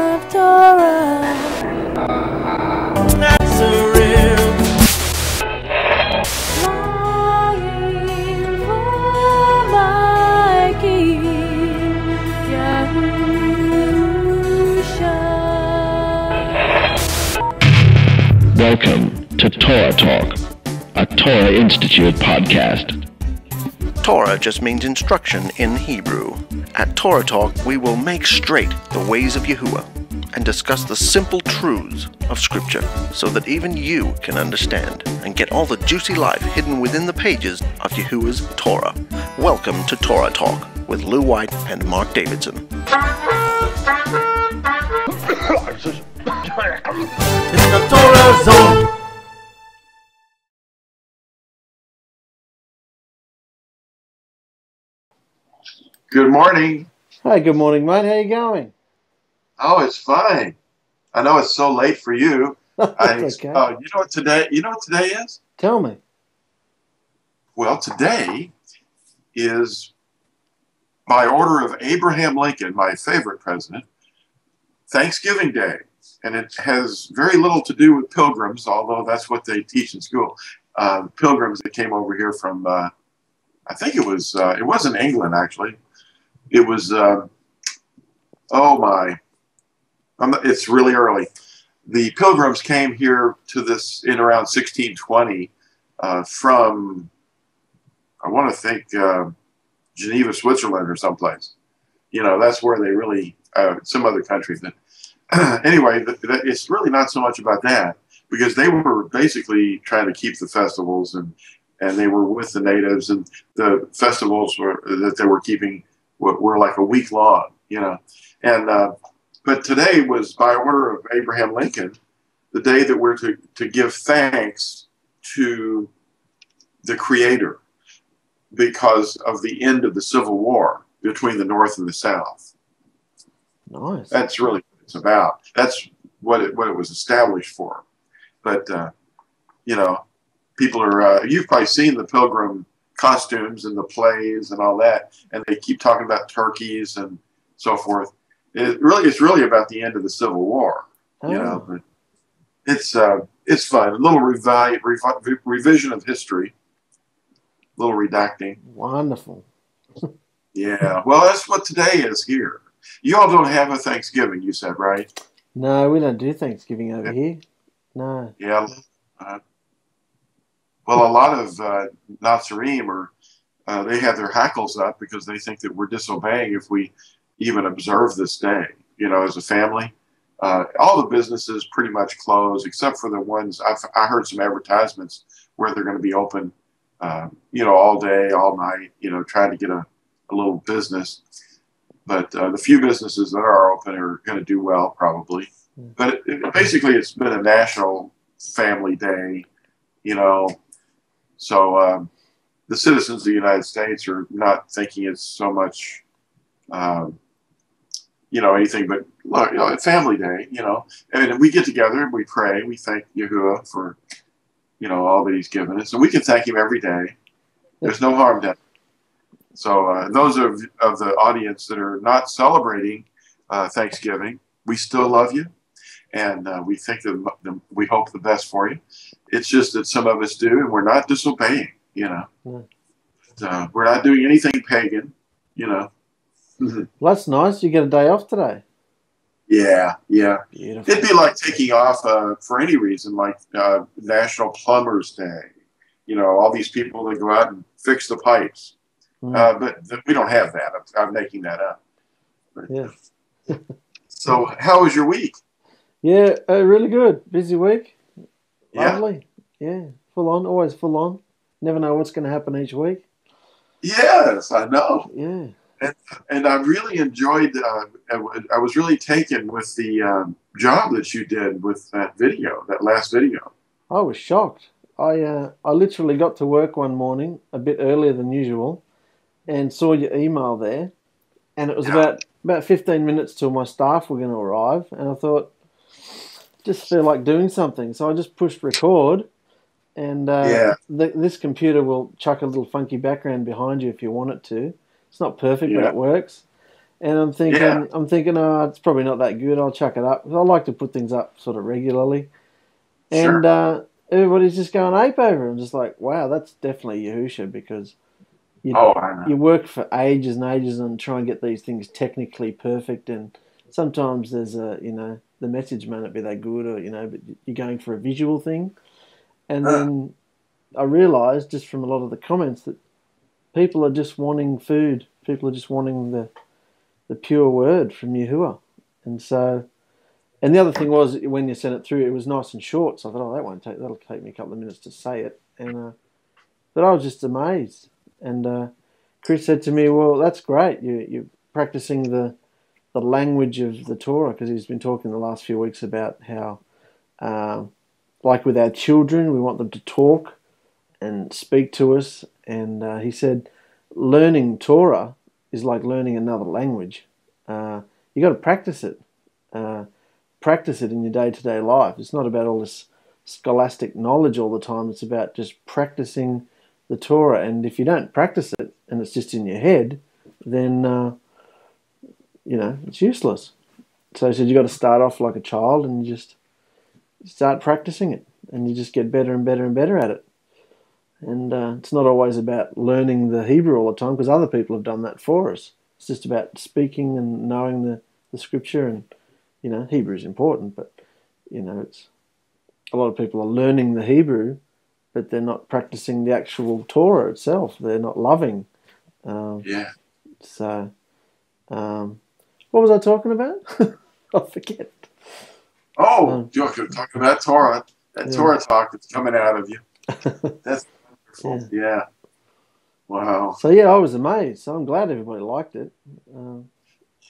of Torah. Nazareth. Longing for my King, Yahusha. Welcome to Torah Talk, a Torah Institute podcast. Torah just means instruction in Hebrew. At Torah Talk, we will make straight the ways of Yahuwah and discuss the simple truths of Scripture so that even you can understand and get all the juicy life hidden within the pages of Yahuwah's Torah. Welcome to Torah Talk with Lou White and Mark Davidson. It's the Torah Zone! Good morning. Hi, good morning, mate. How you going? Oh, it's fine. I know it's so late for you. Okay. You know what today is? Tell me. Well, today is, by order of Abraham Lincoln, my favorite president, Thanksgiving Day. And it has very little to do with pilgrims, although that's what they teach in school. Pilgrims that came over here from, I think it wasn't England, actually. It was, it's really early. The Pilgrims came here to this in around 1620 from, I want to think, Geneva, Switzerland or someplace. You know, that's where they really, some other country. Anyway, it's really not so much about that because they were basically trying to keep the festivals and they were with the natives, and the festivals that they were keeping were like a week long, you know. And but today was, by order of Abraham Lincoln, the day that we're to give thanks to the Creator because of the end of the Civil War between the North and the South. Nice. That's really what it's about. That's what it was established for. But you know. People are, you've probably seen the pilgrim costumes and the plays and all that, and they keep talking about turkeys and so forth. It's really about the end of the Civil War, you know. But it's fun, a little revision of history, a little redacting. Wonderful. Yeah, well, that's what today is here. You all don't have a Thanksgiving, you said, right? No, we don't do Thanksgiving over here. No. Yeah. Well, a lot of Nazarene, they have their hackles up because they think that we're disobeying if we even observe this day, you know, as a family. All the businesses pretty much close, except for the ones, I heard some advertisements where they're going to be open, you know, all day, all night, you know, trying to get a little business. But the few businesses that are open are going to do well, probably. But basically, it's been a national family day, you know. So the citizens of the United States are not thinking it's so much, you know, anything but, look, you know, family day, you know. And we get together and we pray. We thank Yahuwah for, you know, all that he's given us. And we can thank him every day. There's no harm done. So those of the audience that are not celebrating Thanksgiving, we still love you. And we think we hope the best for you. It's just that some of us do, and we're not disobeying, you know. Yeah. We're not doing anything pagan, you know. Well, that's nice. You get a day off today. Yeah, yeah. Beautiful. It'd be like taking off for any reason, like National Plumbers Day. You know, all these people that go out and fix the pipes. Mm. But we don't have that. I'm making that up. But, yeah. So how was your week? Yeah, really good. Busy week. Lovely. Yeah, full on, always full on. Never know what's going to happen each week. Yes, I know. Yeah. And I really enjoyed, I was really taken with the job that you did with that video, that last video. I was shocked. I literally got to work one morning a bit earlier than usual and saw your email there. And it was about 15 minutes till my staff were going to arrive. And I thought, just feel like doing something, so I just pushed record, and this computer will chuck a little funky background behind you if you want it to. It's not perfect, but it works. And I'm thinking, yeah. I'm thinking, oh, it's probably not that good. I'll chuck it up. I like to put things up sort of regularly. Sure. And everybody's just going ape over. I'm just like, wow, that's definitely Yahusha, because you work for ages and ages and try and get these things technically perfect. And sometimes there's a, the message may not be that good, or, but you're going for a visual thing. And then I realized just from a lot of the comments that people are just wanting food. People are just wanting the pure word from Yahuwah. And so, and the other thing was, when you sent it through, it was nice and short. So I thought, oh, that'll take me a couple of minutes to say it. And, but I was just amazed. And, Chris said to me, well, that's great. You're practicing the language of the Torah, because he's been talking the last few weeks about how, like with our children, we want them to talk and speak to us. And, he said, learning Torah is like learning another language. You got to practice it. Practice it in your day-to-day life. It's not about all this scholastic knowledge all the time. It's about just practicing the Torah. And if you don't practice it and it's just in your head, then, it's useless. So he said you got to start off like a child and just start practicing it. And you just get better and better and better at it. And it's not always about learning the Hebrew all the time, because other people have done that for us. It's just about speaking and knowing the scripture. And, Hebrew is important, but, it's a lot of people are learning the Hebrew, but they're not practicing the actual Torah itself. They're not loving. So, what was I talking about? I forget. Oh, you're talking about Torah. That Torah talk that's coming out of you. That's wonderful. Yeah. Wow. So, I was amazed. So I'm glad everybody liked it.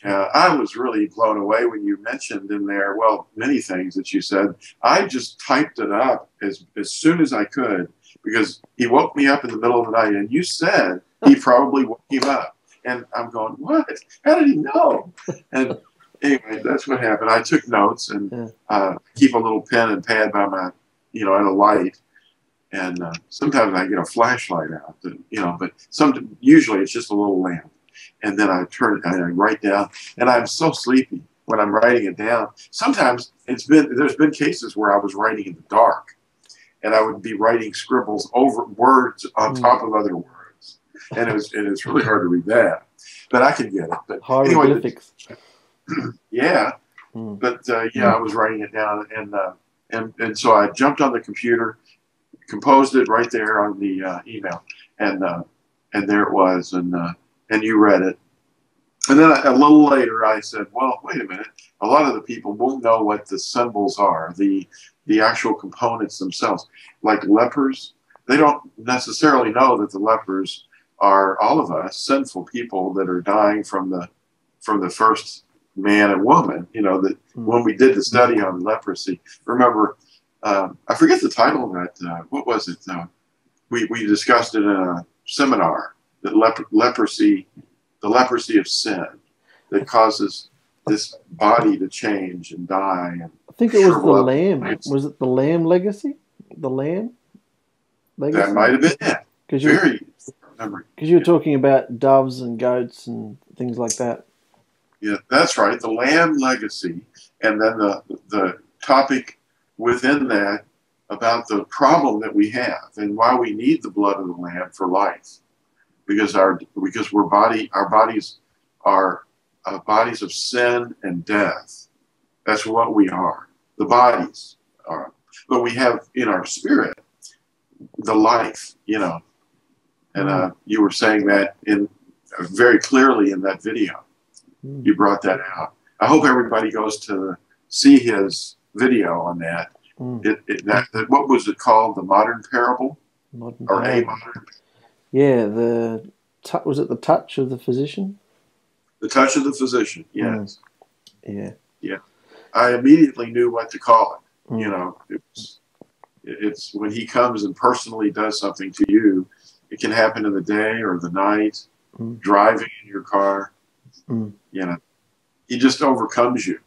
Yeah, I was really blown away when you mentioned in there, well, many things that you said. I just typed it up as soon as I could, because he woke me up in the middle of the night, and you said he probably woke him up. And I'm going, what? How did he know? And anyway, that's what happened. I took notes and keep a little pen and pad by my, at a light. And sometimes I get a flashlight out, but usually it's just a little lamp. And then I turn it and I write down. And I'm so sleepy when I'm writing it down. Sometimes there's been cases where I was writing in the dark, and I would be writing scribbles over words on top of other words. And it's really hard to read that, but I can get it. But anyway, I was writing it down, and so I jumped on the computer, composed it right there on the email, and there it was, and you read it. And then a little later, I said, well, wait a minute. A lot of the people won't know what the symbols are, the actual components themselves. Like lepers, they don't necessarily know that the lepers are all of us, sinful people that are dying from the first man and woman. That when we did the study on leprosy, remember, I forget the title of that. What was it? We discussed it in a seminar, that the leprosy of sin that causes this body to change and die. And I think it was the lamb. Was it the lamb legacy? The lamb legacy? That might have been it. Because you were talking about doves and goats and things like that. Yeah, that's right. The lamb legacy. And then the topic within that about the problem that we have and why we need the blood of the lamb for life, because our bodies are bodies of sin and death. That's what we are. The bodies are, but we have in our spirit the life, And you were saying that very clearly in that video. You brought that out. I hope everybody goes to see his video on that. What was it called? The modern parable? A modern parable? Yeah, was it the touch of the physician? The touch of the physician, yes. Yeah. I immediately knew what to call it. It's when he comes and personally does something to you. It can happen in the day or the night, driving in your car. He just overcomes you,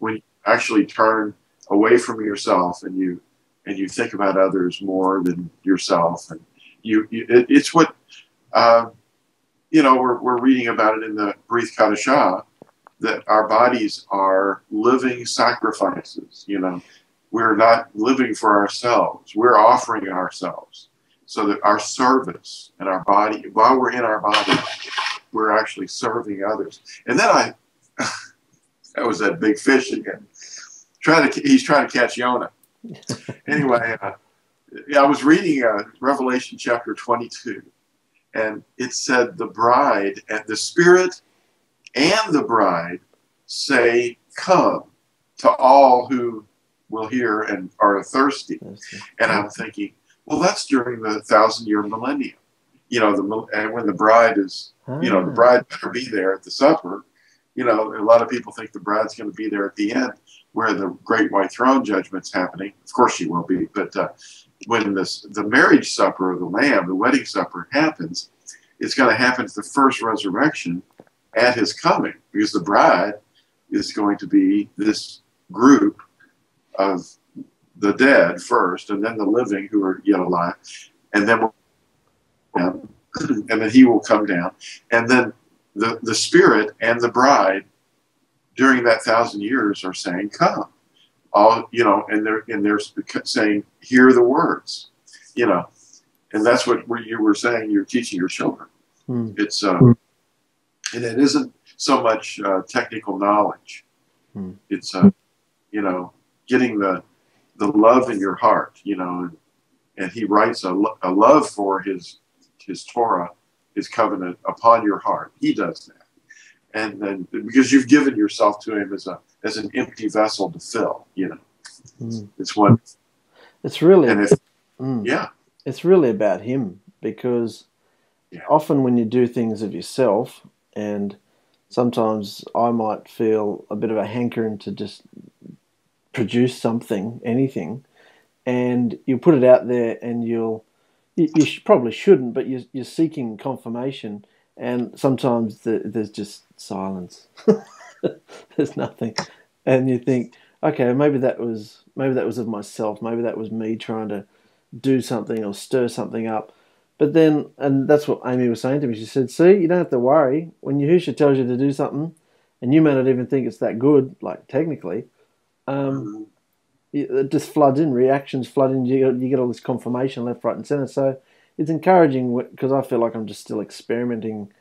When you actually turn away from yourself and you think about others more than yourself, and it's what you know, we're reading about it in the Brit Kadashah, that our bodies are living sacrifices, you know. We're not living for ourselves. We're offering ourselves so that our service and our body, while we're in our body, we're actually serving others. And then I, that was that big fish again. He's trying to catch Yonah. Anyway, I was reading Revelation chapter 22, and it said the bride and the spirit and the bride say, come, to all who will hear and are thirsty. And I'm thinking, well, that's during the 1,000-year millennium. You know, and when the bride is, you know, the bride better be there at the supper. You know, a lot of people think the bride's going to be there at the end where the great white throne judgment's happening. Of course she will be. But when the marriage supper of the Lamb, the wedding supper happens, it's going to happen at the first resurrection at his coming, because the bride is going to be this group of the dead first, and then the living who are yet alive, and then he will come down, and then the spirit and the bride during that 1,000 years are saying, "Come," all you know, and they're saying, "Hear the words," you know, and that's what you were saying. You're teaching your children. Mm. It's and it isn't so much technical knowledge. Mm. It's you know, getting the love in your heart, you know, and he writes a love for his Torah, his covenant upon your heart. He does that. And then because you've given yourself to him as an empty vessel to fill, you know, it's one. It's really, it's really about him, because often when you do things of yourself, and sometimes I might feel a bit of a hankering to just produce something, anything, and you put it out there, and you probably shouldn't, but you're seeking confirmation, and sometimes there's just silence. There's nothing, and you think, okay, maybe that was of myself, maybe that was me trying to do something or stir something up. But then, and that's what Amy was saying to me, she said, see, you don't have to worry when Yahusha tells you to do something, and you may not even think it's that good, like technically. It just floods in, reactions flood in, you get all this confirmation left, right and centre. So it's encouraging, because I feel like I'm just still experimenting,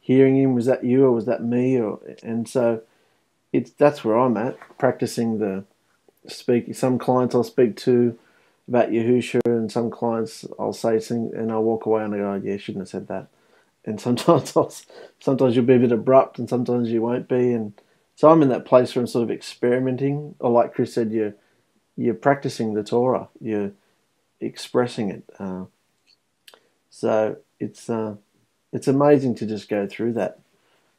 hearing him, was that you or was that me? And so that's where I'm at, practicing the speaking. Some clients I'll speak to about Yahusha, and some clients I'll say something and I'll walk away and I go, oh, yeah, shouldn't have said that. And sometimes you'll be a bit abrupt and sometimes you won't be, and so I'm in that place where I'm sort of experimenting, or like Chris said, you're practicing the Torah, you're expressing it. So it's amazing to just go through that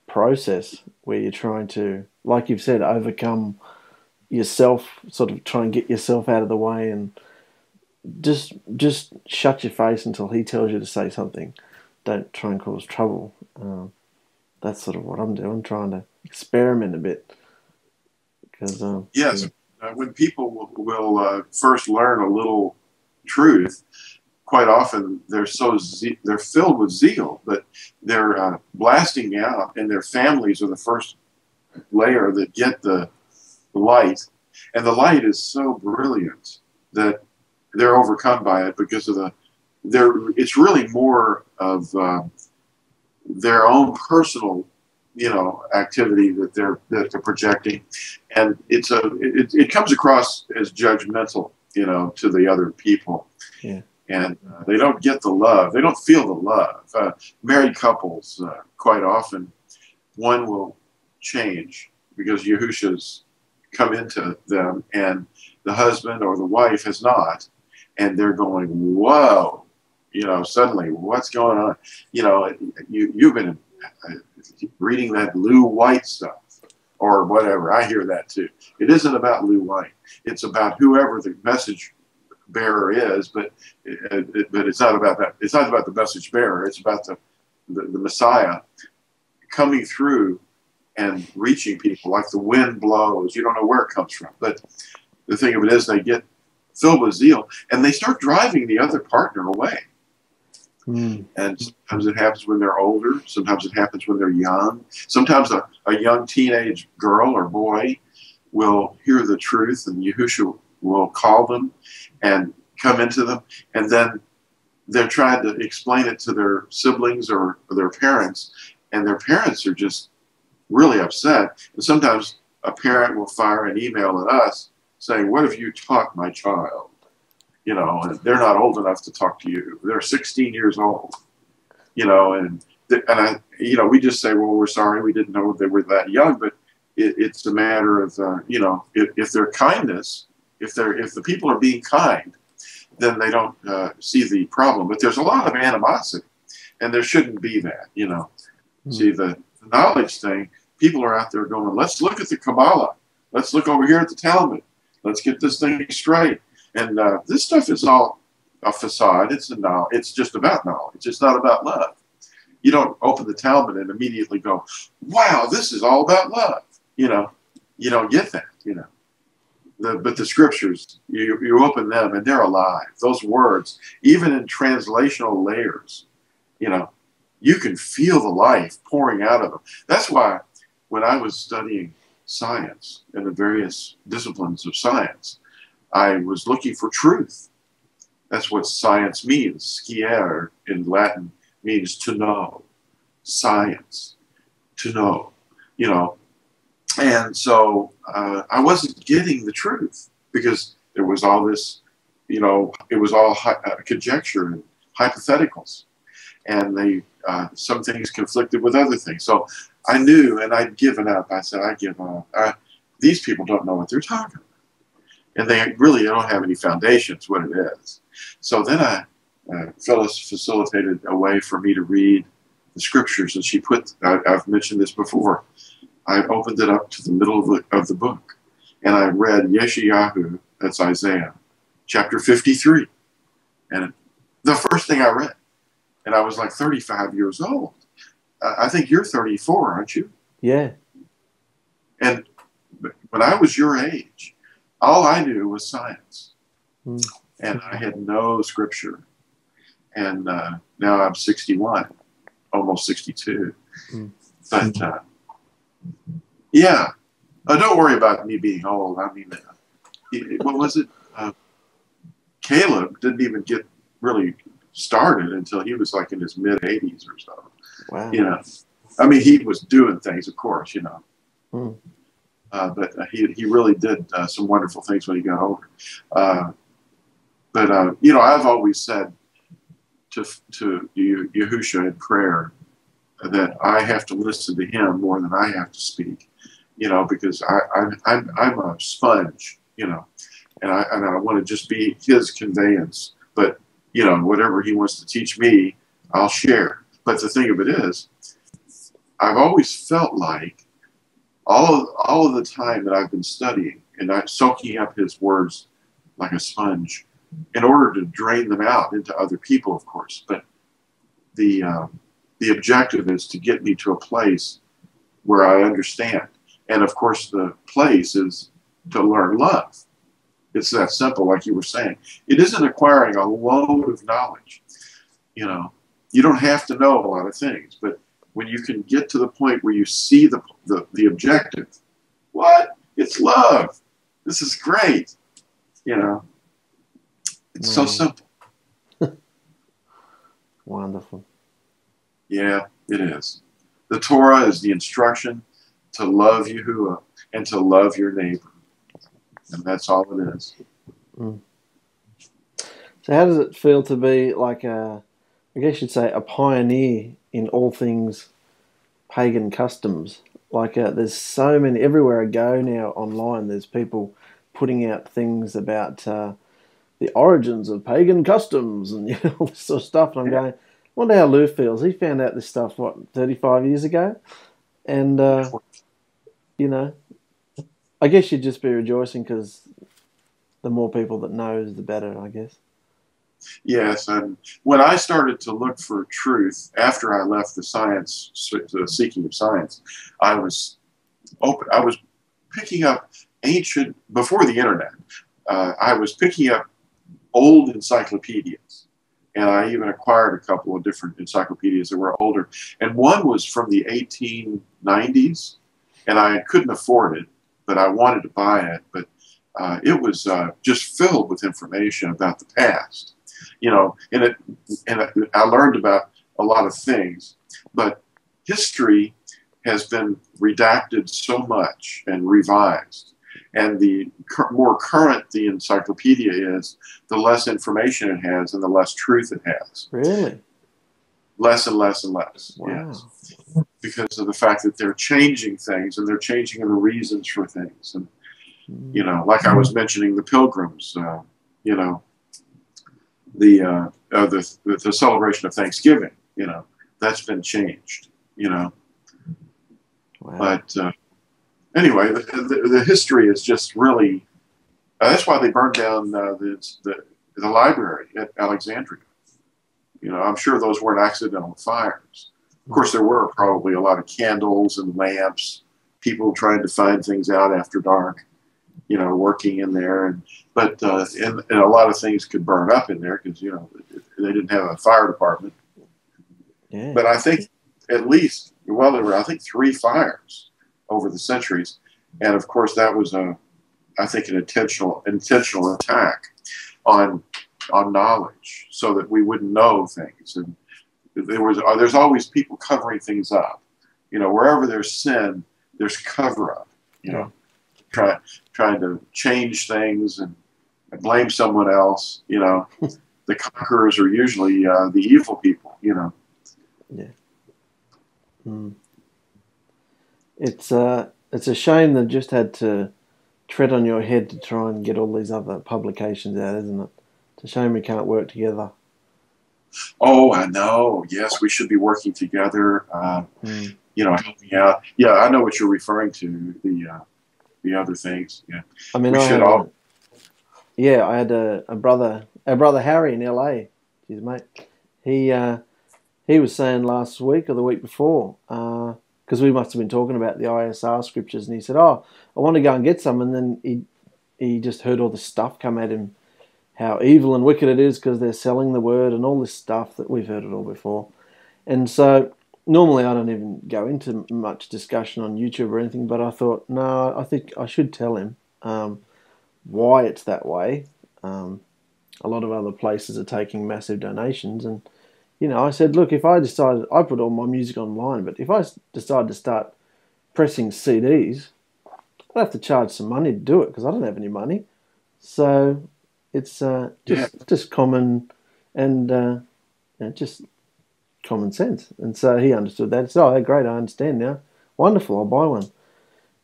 process where you're trying to, like you've said, overcome yourself, sort of try and get yourself out of the way, and just shut your face until he tells you to say something. Don't try and cause trouble. That's sort of what I'm doing, trying to experiment a bit. Because when people will first learn a little truth, quite often they're filled with zeal, but they're blasting out, and their families are the first layer that get the light, and the light is so brilliant that they're overcome by it because of it's really more of their own personal, you know, activity that they're projecting, and it comes across as judgmental, you know, to the other people, and they don't get the love. They don't feel the love. Married couples quite often, one will change because Yahusha's come into them, and the husband or the wife has not, and they're going, whoa, you know, suddenly what's going on? You know, you've been reading that Lou White stuff or whatever. I hear that too. It isn't about Lou White. It's about whoever the message bearer is, but it's not about that. It's not about the message bearer. It's about the Messiah coming through and reaching people like the wind blows. You don't know where it comes from. But the thing of it is, they get filled with zeal, and they start driving the other partner away. And sometimes it happens when they're older. Sometimes it happens when they're young. Sometimes a young teenage girl or boy will hear the truth, and Yahusha will call them and come into them. And then they're trying to explain it to their siblings or their parents, and their parents are just really upset. And sometimes a parent will fire an email at us saying, "What have you taught my child?" You know, and they're not old enough to talk to you. They're 16 years old, you know, and you know, we just say, well, we're sorry, we didn't know they were that young, but it's a matter of, you know, if their kindness, if the people are being kind, then they don't see the problem. But there's a lot of animosity, and there shouldn't be that, you know. See, the knowledge thing, people are out there going, let's look at the Kabbalah. Let's look over here at the Talmud. Let's get this thing straight. And this stuff is all a facade. It's just about knowledge. It's not about love. You don't open the Talmud and immediately go, wow, this is all about love. You know, you don't get that, you know. But the scriptures, you open them and they're alive. Those words, even in translational layers, you know, you can feel the life pouring out of them. That's why when I was studying science and the various disciplines of science, I was looking for truth. That's what science means. Sciare in Latin means to know. Science, to know, you know. And so I wasn't getting the truth because there was all this, you know, it was all conjecture and hypotheticals. And they, some things conflicted with other things. So I knew, and I'd given up. I said, I give up. These people don't know what they're talking about. And they really don't have any foundations, what it is. So then Phyllis facilitated a way for me to read the scriptures. And she put, I've mentioned this before, I opened it up to the middle of the book. And I read Yeshayahu, that's Isaiah, chapter 53. And the first thing I read, and I was like 35 years old. I think you're 34, aren't you? Yeah. And when I was your age, all I knew was science, and I had no scripture. And now I'm 61, almost 62. But yeah, don't worry about me being old. I mean, what was it? Caleb didn't even get really started until he was like in his mid 80s or so. Wow. You know, I mean, he was doing things, of course, you know. But he really did some wonderful things when he got older. You know, I've always said to Yahusha in prayer that I have to listen to him more than I have to speak, you know, because I'm a sponge, you know, and I want to just be his conveyance. But, you know, whatever he wants to teach me, I'll share. But the thing of it is, I've always felt like, all of the time that I've been studying and I'm soaking up his words like a sponge in order to drain them out into other people, of course. But the objective is to get me to a place where I understand. And, of course, the place is to learn love. It's that simple, like you were saying. It isn't acquiring a load of knowledge. You know, you don't have to know a lot of things, but when you can get to the point where you see the objective, what? It's love. This is great. You know, it's so simple. Wonderful. Yeah, it is. The Torah is the instruction to love Yahuwah and to love your neighbor. And that's all it is. So how does it feel to be like a, I guess you'd say, a pioneer in all things pagan customs? Like there's so many, everywhere I go now online, there's people putting out things about the origins of pagan customs and, you know, all this sort of stuff. And I'm going, I wonder how Lou feels. He found out this stuff, what, 35 years ago? And, you know, I guess you'd just be rejoicing because the more people that knows, the better, I guess. Yes, and when I started to look for truth after I left the seeking of science, I was open. I was picking up ancient, before the internet, I was picking up old encyclopedias And I even acquired a couple of different encyclopedias that were older. And one was from the 1890s, and I couldn't afford it, but I wanted to buy it. But it was just filled with information about the past. You know, and I learned about a lot of things, but history has been redacted so much and revised. And the more current the encyclopedia is, the less information it has and the less truth it has. Really? Less and less and less. Wow. Yes. Because of the fact that they're changing things, and they're changing the reasons for things. And, you know, like I was mentioning the pilgrims, you know, the celebration of Thanksgiving, you know, that's been changed, you know. Wow. But anyway, the history is just really, that's why they burned down the library at Alexandria. You know, I'm sure those weren't accidental fires. Of course, there were probably a lot of candles and lamps, people trying to find things out after dark, you know, working in there. And, but and a lot of things could burn up in there because, you know, they didn't have a fire department. Yeah. But I think at least, well, there were, I think, 3 fires over the centuries, and of course that was a, I think, an intentional attack on knowledge, so that we wouldn't know things. And there's always people covering things up. You know, wherever there's sin, there's cover up. You know, trying to change things and blame someone else. You know, the conquerors are usually the evil people. You know. Yeah. Mm. It's a shame they've just had to tread on your head to try and get all these other publications out, isn't it? It's a shame we can't work together. Oh, I know. Yes, we should be working together. You know, helping out. Yeah, I know what you're referring to. The other things. Yeah. I mean, yeah, I had a brother, our brother Harry in LA. Jeez, mate. He was saying last week or the week before. Because we must have been talking about the ISR scriptures, and he said, "Oh, I want to go and get some." And then he just heard all this stuff come at him, how evil and wicked it is because they're selling the word and all this stuff that we've heard it all before. And so normally I don't even go into much discussion on YouTube or anything, but I thought, no, I think I should tell him why it's that way. A lot of other places are taking massive donations, and you know, I said, look, if I decided, I put all my music online, but if I decided to start pressing CDs, I'd have to charge some money to do it because I don't have any money. So it's just common and you know, just common sense. And so he understood that. He said, oh, great, I understand now. Wonderful, I'll buy one.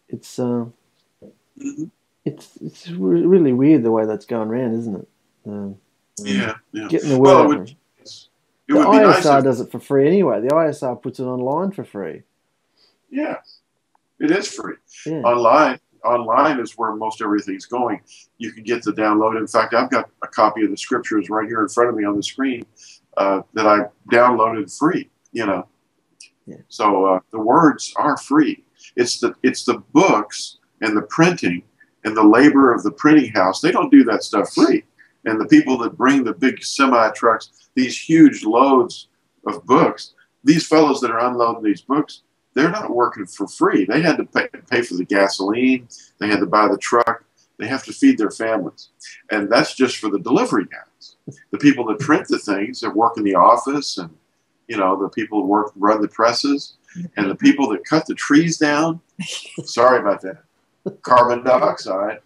It's really weird the way that's going around, isn't it? Yeah. Getting the word out. The ISR does it for free anyway. The ISR puts it online for free. Yeah, it is free. Yeah. Online is where most everything's going. You can get the download. In fact, I've got a copy of the scriptures right here in front of me on the screen that I downloaded free. You know, yeah. So the words are free. It's the books and the printing and the labor of the printing house. They don't do that stuff free. And the people that bring the big semi-trucks, these huge loads of books, these fellows that are unloading these books, they're not working for free. They had to pay for the gasoline. They had to buy the truck. They have to feed their families. And that's just for the delivery guys. The people that print the things, that work in the office, and you know, the people that run the presses, and the people that cut the trees down. Sorry about that. Carbon dioxide.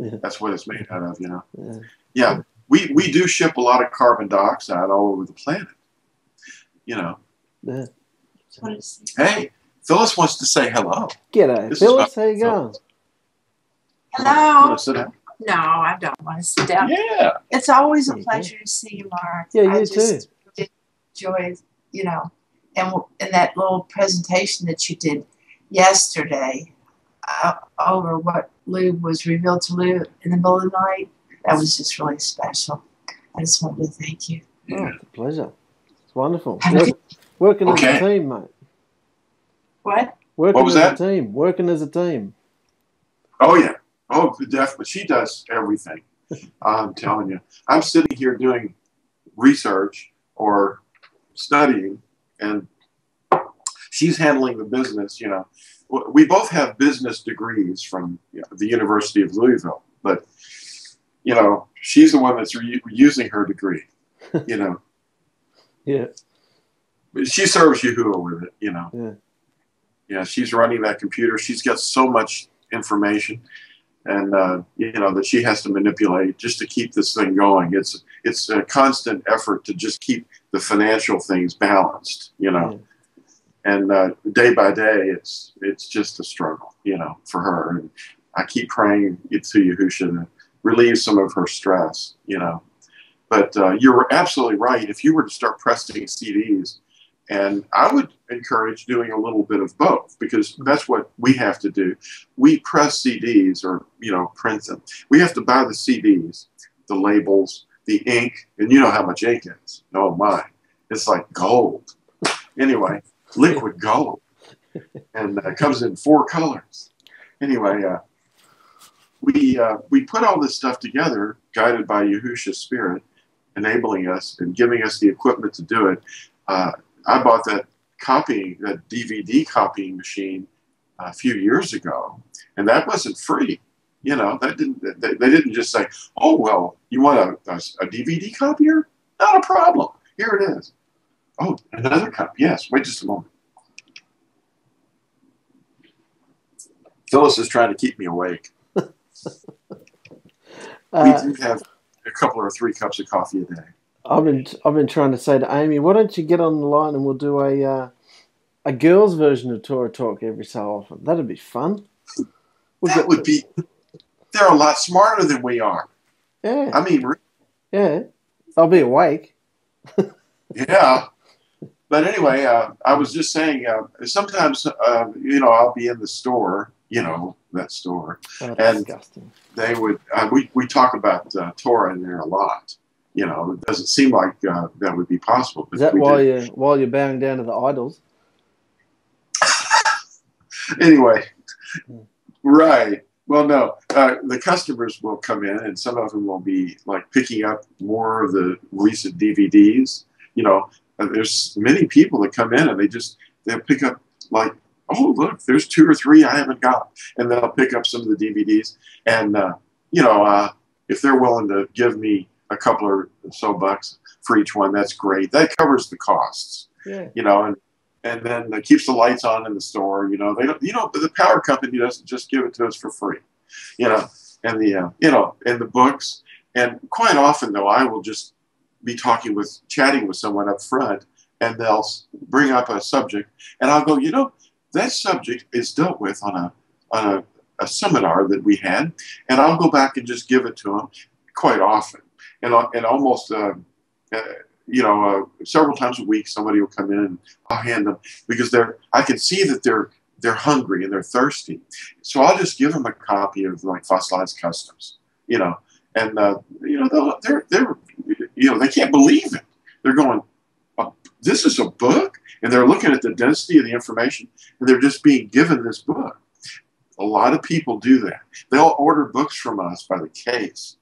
That's what it's made out of, you know. Yeah. Yeah, we do ship a lot of carbon dioxide all over the planet, you know. Yeah. Hey, Phyllis wants to say hello. G'day, Phyllis. How you going? Hello. You want to sit down? No, I don't want to sit down. Yeah. It's always a pleasure to see you, Mark. Yeah, I just enjoy, you know, and that little presentation that you did yesterday over what Lou was revealed to Lou in the middle of the night. That was just really special. I just wanted to thank you. Yeah, it's a pleasure. It's wonderful. Working as a team, mate. What? Working as a team. Oh, yeah. Oh, definitely. She does everything. I'm telling you. I'm sitting here doing research or studying, and she's handling the business, you know. We both have business degrees from the University of Louisville, but, you know, she's the one that's using her degree, you know. Yeah. She serves Yahuwah with it, you know. Yeah. Yeah, she's running that computer. She's got so much information, and you know, that she has to manipulate just to keep this thing going. It's a constant effort to just keep the financial things balanced, you know. Yeah. And day by day, it's just a struggle, you know, for her. And I keep praying to Yahusha to relieve some of her stress, you know. But you're absolutely right. If you were to start pressing CDs. And I would encourage doing a little bit of both, because that's what we have to do. We press CDs or, you know, print them. We have to buy the CDs, the labels, the ink, and you know how much ink is. Oh, my. It's like gold. Anyway, liquid gold. And it comes in 4 colors. Anyway, we put all this stuff together, guided by Yahusha's Spirit, enabling us and giving us the equipment to do it. I bought that DVD copying machine a few years ago, and that wasn't free. You know, that didn't, they didn't just say, oh, well, you want a DVD copier? Not a problem. Here it is. Oh, another copy. Yes, wait just a moment. Phyllis is trying to keep me awake. We do have a couple or 3 cups of coffee a day. I've been trying to say to Amy, why don't you get on the line and we'll do a girls' version of Torah Talk every so often. That'd be fun. They're a lot smarter than we are. Yeah. I mean, really. Yeah. They'll be awake. Yeah. But anyway, I was just saying, sometimes, you know, I'll be in the store, you know, that store. Oh, and disgusting. They would, we talk about Torah in there a lot. You know, it doesn't seem like that would be possible. But is that while you're bowing down to the idols? Anyway, right. Well, no, the customers will come in, and some of them will be, like, picking up more of the recent DVDs. You know, there's many people that come in, and they'll pick up, like, oh, look, there's 2 or 3 I haven't got. And they'll pick up some of the DVDs. And, you know, if they're willing to give me a couple or so bucks for each one, that's great. That covers the costs, yeah. You know, and then it keeps the lights on in the store. You know, the power company doesn't just give it to us for free, you know, and the, you know, and the books. And quite often though, I will just be chatting with someone up front, and they'll bring up a subject, and I'll go, you know, that subject is dealt with on a seminar that we had, and I'll go back and just give it to them quite often. And almost, you know, several times a week, somebody will come in and I'll hand them, because I can see that they're hungry and they're thirsty. So I'll just give them a copy of, like, Fossilized Customs, you know, and, you know, you know, they can't believe it. They're going, oh, this is a book? And they're looking at the density of the information, and they're just being given this book. A lot of people do that. They'll order books from us by the case,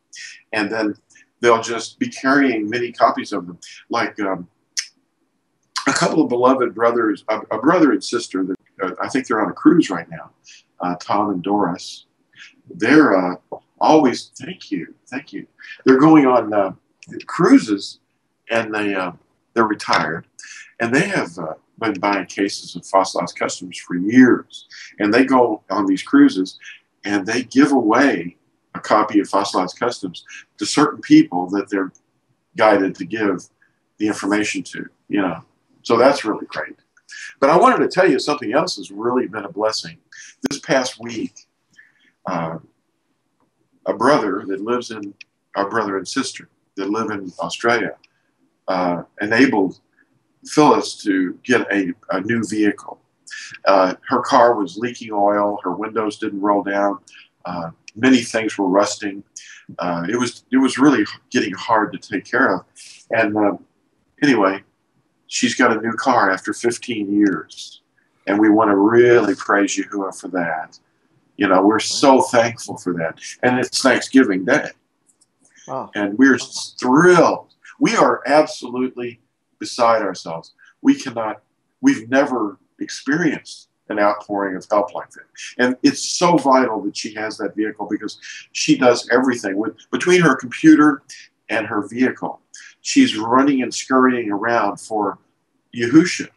and then they'll just be carrying many copies of them. Like a couple of beloved brothers, a brother and sister, that I think they're on a cruise right now, Tom and Doris. They're always, thank you. They're going on cruises, and they're retired. And they have been buying cases of Fossilized Customs for years. And they go on these cruises, and they give away a copy of Fossilized Customs to certain people that they're guided to give the information to, you know. So that's really great. But I wanted to tell you something else that's really been a blessing. This past week, our brother and sister that live in Australia, enabled Phyllis to get a new vehicle. Her car was leaking oil, her windows didn't roll down, many things were rusting. It was really getting hard to take care of. And anyway, she's got a new car after 15 years. And we want to really praise Yahuwah for that. You know, we're so thankful for that. And it's Thanksgiving Day. Wow. And we're thrilled. We are absolutely beside ourselves. We cannot, we've never experienced an outpouring of help like that. And it's so vital that she has that vehicle, because she does everything with between her computer and her vehicle. She's running and scurrying around for Yahusha.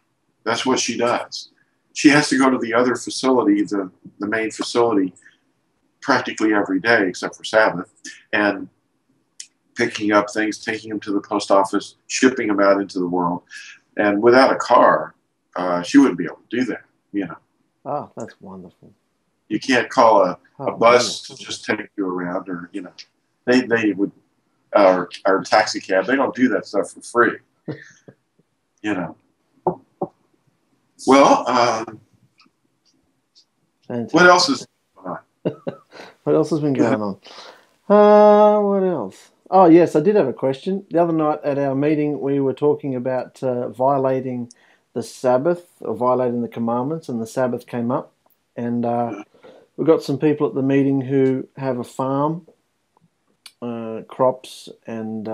That's what she does. She has to go to the other facility, the main facility, practically every day except for Sabbath, and picking up things, taking them to the post office, shipping them out into the world. And without a car, she wouldn't be able to do that, you know. Oh, that's wonderful. You can't call a bus to just take you around, or, you know, they would, or taxi cab. They don't do that stuff for free, you know. Well, what else is going on? What else has been going on? What else? Oh, yes, I did have a question. The other night at our meeting, we were talking about violating the Sabbath, or violating the commandments, and the Sabbath came up. And we got some people at the meeting who have a farm, crops, and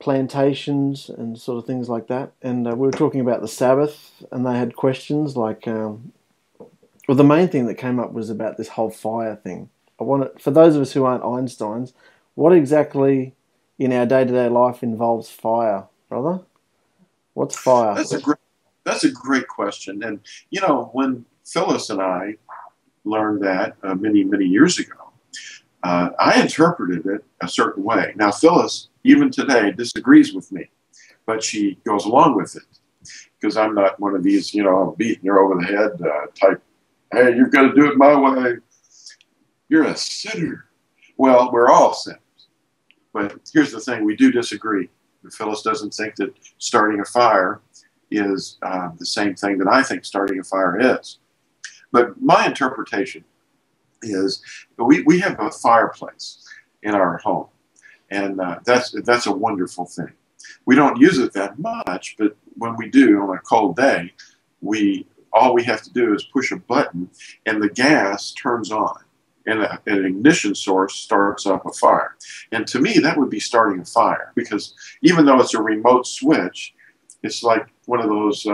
plantations and sort of things like that. And we were talking about the Sabbath, and they had questions like, well, the main thing that came up was about this whole fire thing. I want to, for those of us who aren't Einsteins, what exactly in our day-to-day life involves fire, brother? What's fire? That's a great question. And, you know, when Phyllis and I learned that many, many years ago, I interpreted it a certain way. Now, Phyllis, even today, disagrees with me, but she goes along with it, because I'm not one of these, you know, beating her over the head type, hey, you've got to do it my way. You're a sinner. Well, we're all sinners. But here's the thing. We do disagree. Phyllis doesn't think that starting a fire is the same thing that I think starting a fire is. But my interpretation is we have a fireplace in our home. And that's a wonderful thing. We don't use it that much, but when we do on a cold day, all we have to do is push a button and the gas turns on. And an ignition source starts up a fire. And to me, that would be starting a fire, because even though it's a remote switch, it's like one of those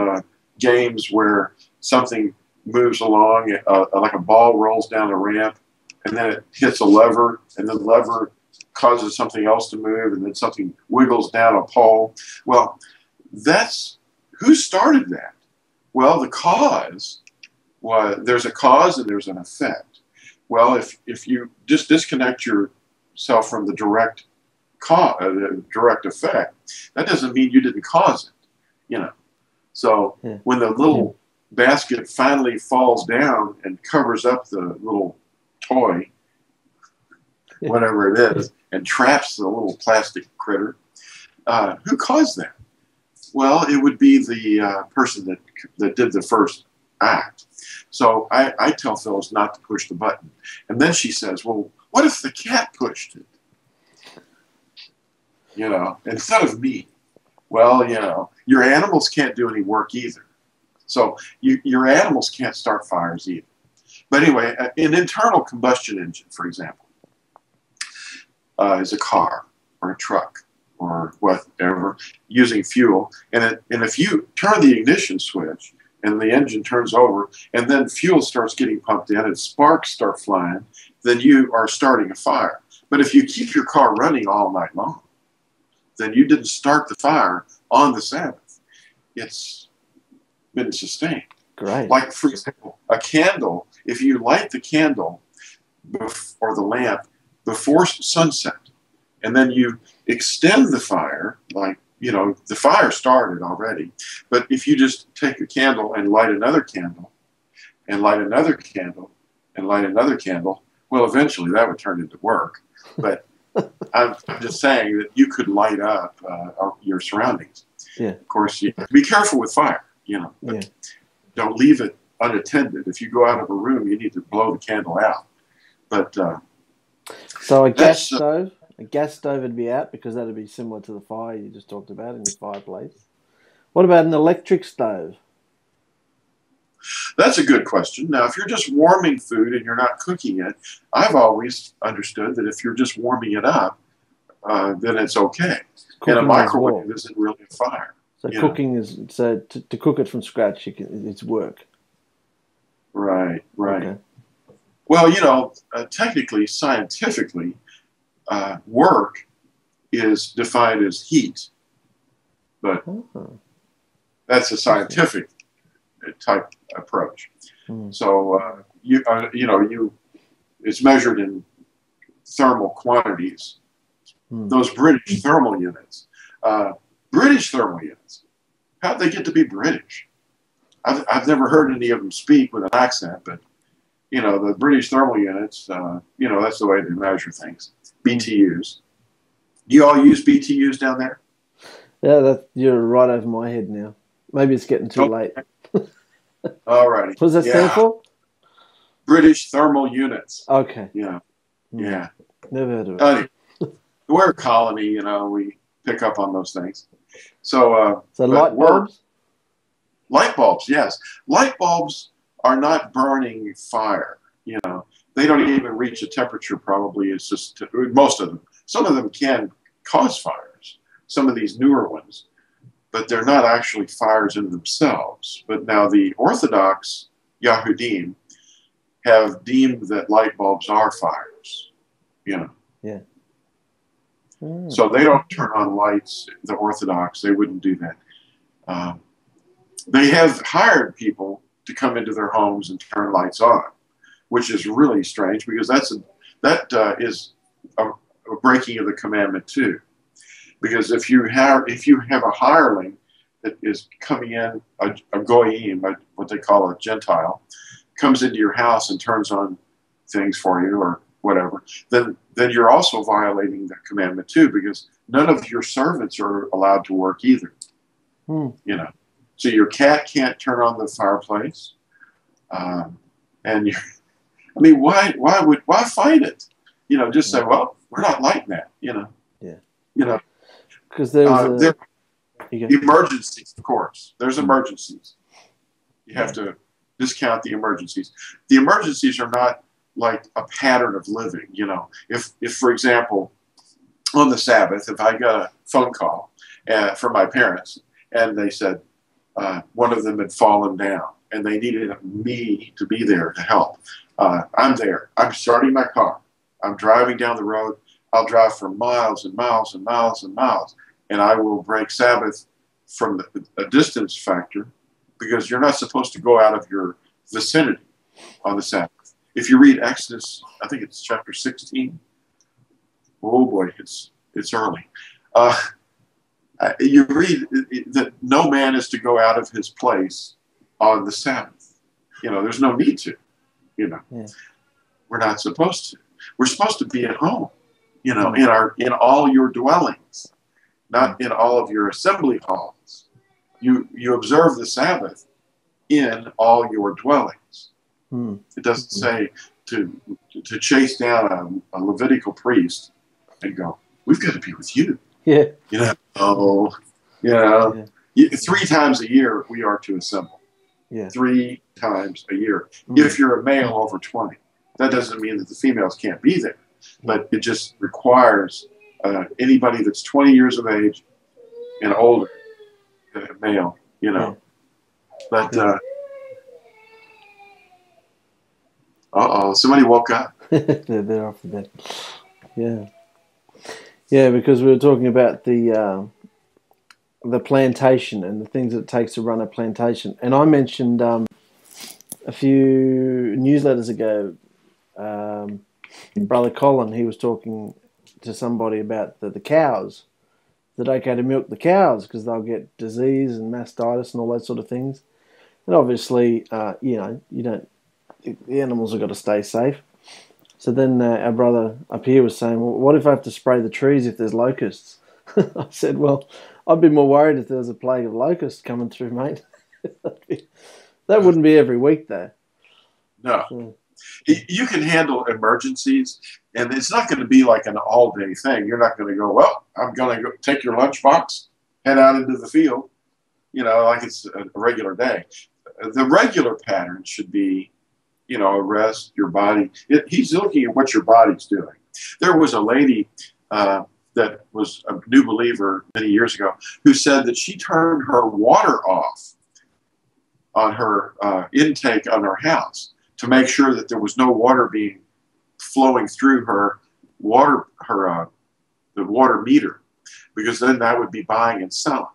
games where something moves along, like a ball rolls down a ramp, and then it hits a lever, and then the lever causes something else to move, and then something wiggles down a pole. Well, that's who started that? Well, the cause was, there's a cause and there's an effect. Well, if you just disconnect yourself from the direct cause, the direct effect, that doesn't mean you didn't cause it, you know. So when the little basket finally falls down and covers up the little toy, whatever it is, and traps the little plastic critter, who caused that? Well, it would be the person that did the first act. So I tell Phyllis not to push the button. And then she says, well, what if the cat pushed it? You know, instead of me. Well, you know, your animals can't do any work either. So your animals can't start fires either. But anyway, an internal combustion engine, for example, is a car or a truck or whatever using fuel. And if you turn the ignition switch, and the engine turns over, and then fuel starts getting pumped in, and sparks start flying, then you are starting a fire. But if you keep your car running all night long, then you didn't start the fire on the Sabbath. It's been sustained. Great. Like, for example, a candle, if you light the candle or the lamp before sunset, and then you extend the fire, like, you know, the fire started already, but if you just take a candle and light another candle, and light another candle, and light another candle, well, eventually that would turn into work. But I'm just saying that you could light up your surroundings. Yeah. Of course, you be careful with fire, you know. But don't leave it unattended. If you go out of a room, you need to blow the candle out. But so I guess so. A gas stove would be out, because that would be similar to the fire you just talked about in the fireplace. What about an electric stove? That's a good question. Now, if you're just warming food and you're not cooking it, I've always understood that if you're just warming it up, then it's okay. Cooking in a microwave isn't really a fire. So cooking is, so to cook it from scratch, you can, it's work. Right, right. Okay. Well, you know, technically, scientifically, work is defined as heat, but that's a scientific type approach. So you know, it's measured in thermal quantities. Those British thermal units, how'd they get to be British? I've never heard any of them speak with an accent, but you know, the British thermal units, you know, that's the way they measure things. BTUs. Do you all use BTUs down there? Yeah, that, you're right over my head now. Maybe it's getting too late. All righty. What does that stand for? British thermal units. Okay. Yeah. Yeah. Never heard of it. We're a colony, you know, we pick up on those things. So, so light bulbs? Light bulbs, yes. Light bulbs are not burning fire, you know. They don't even reach a temperature probably. It's just, most of them. Some of them can cause fires, some of these newer ones, but they're not actually fires in themselves. But now the Orthodox Yahudim have deemed that light bulbs are fires, you know. Yeah. So they don't turn on lights, the Orthodox, they wouldn't do that. They have hired people to come into their homes and turn lights on, which is really strange because that's a breaking of the commandment too. Because if you have a hireling that is coming in, a goyim, what they call a Gentile, comes into your house and turns on things for you or whatever, then you're also violating the commandment too, because none of your servants are allowed to work either. You know, so your cat can't turn on the fireplace, and I mean, why fight it? You know, just say, well, we're not like that. You know, you know, because there's emergencies, of course. There's emergencies. You have to discount the emergencies. The emergencies are not like a pattern of living, you know. If for example, on the Sabbath, if I got a phone call from my parents and they said one of them had fallen down and they needed me to be there to help, I'm there. I'm starting my car. I'm driving down the road. I'll drive for miles and miles and miles and miles, and I will break Sabbath from a distance factor because you're not supposed to go out of your vicinity on the Sabbath. If you read Exodus, I think it's chapter 16. Oh boy, it's early. You read that no man is to go out of his place on the Sabbath. You know, there's no need to. You know, we're not supposed to. We're supposed to be at home. You know, in all your dwellings, not in all of your assembly halls. You observe the Sabbath in all your dwellings. It doesn't say to chase down a Levitical priest and go, we've got to be with you. Yeah. You know, three times a year we are to assemble. Yeah. 3 times a year. If you're a male over 20, that doesn't mean that the females can't be there, but it just requires anybody that's 20 years of age and older, male, you know. But uh-oh, somebody woke up. They're off the bed. Yeah. Yeah, because we were talking about the plantation and the things that it takes to run a plantation. And I mentioned a few newsletters ago, Brother Colin, he was talking to somebody about the cows, that okay to milk the cows because they'll get disease and mastitis and all those sort of things. And obviously, you know, you don't... The animals have got to stay safe. So then our brother up here was saying, well, what if I have to spray the trees if there's locusts? I said, well, I'd be more worried if there was a plague of locusts coming through, mate. That wouldn't be every week, though. No. So, you can handle emergencies, and it's not going to be like an all-day thing. You're not going to go, well, I'm going to go take your lunchbox, head out into the field, you know, like it's a regular day. The regular pattern should be, you know, rest your body. He's looking at what your body's doing. There was a lady that was a new believer many years ago, who said that she turned her water off on her intake on her house to make sure that there was no water being flowing through her water, the water meter, because then that would be buying and selling.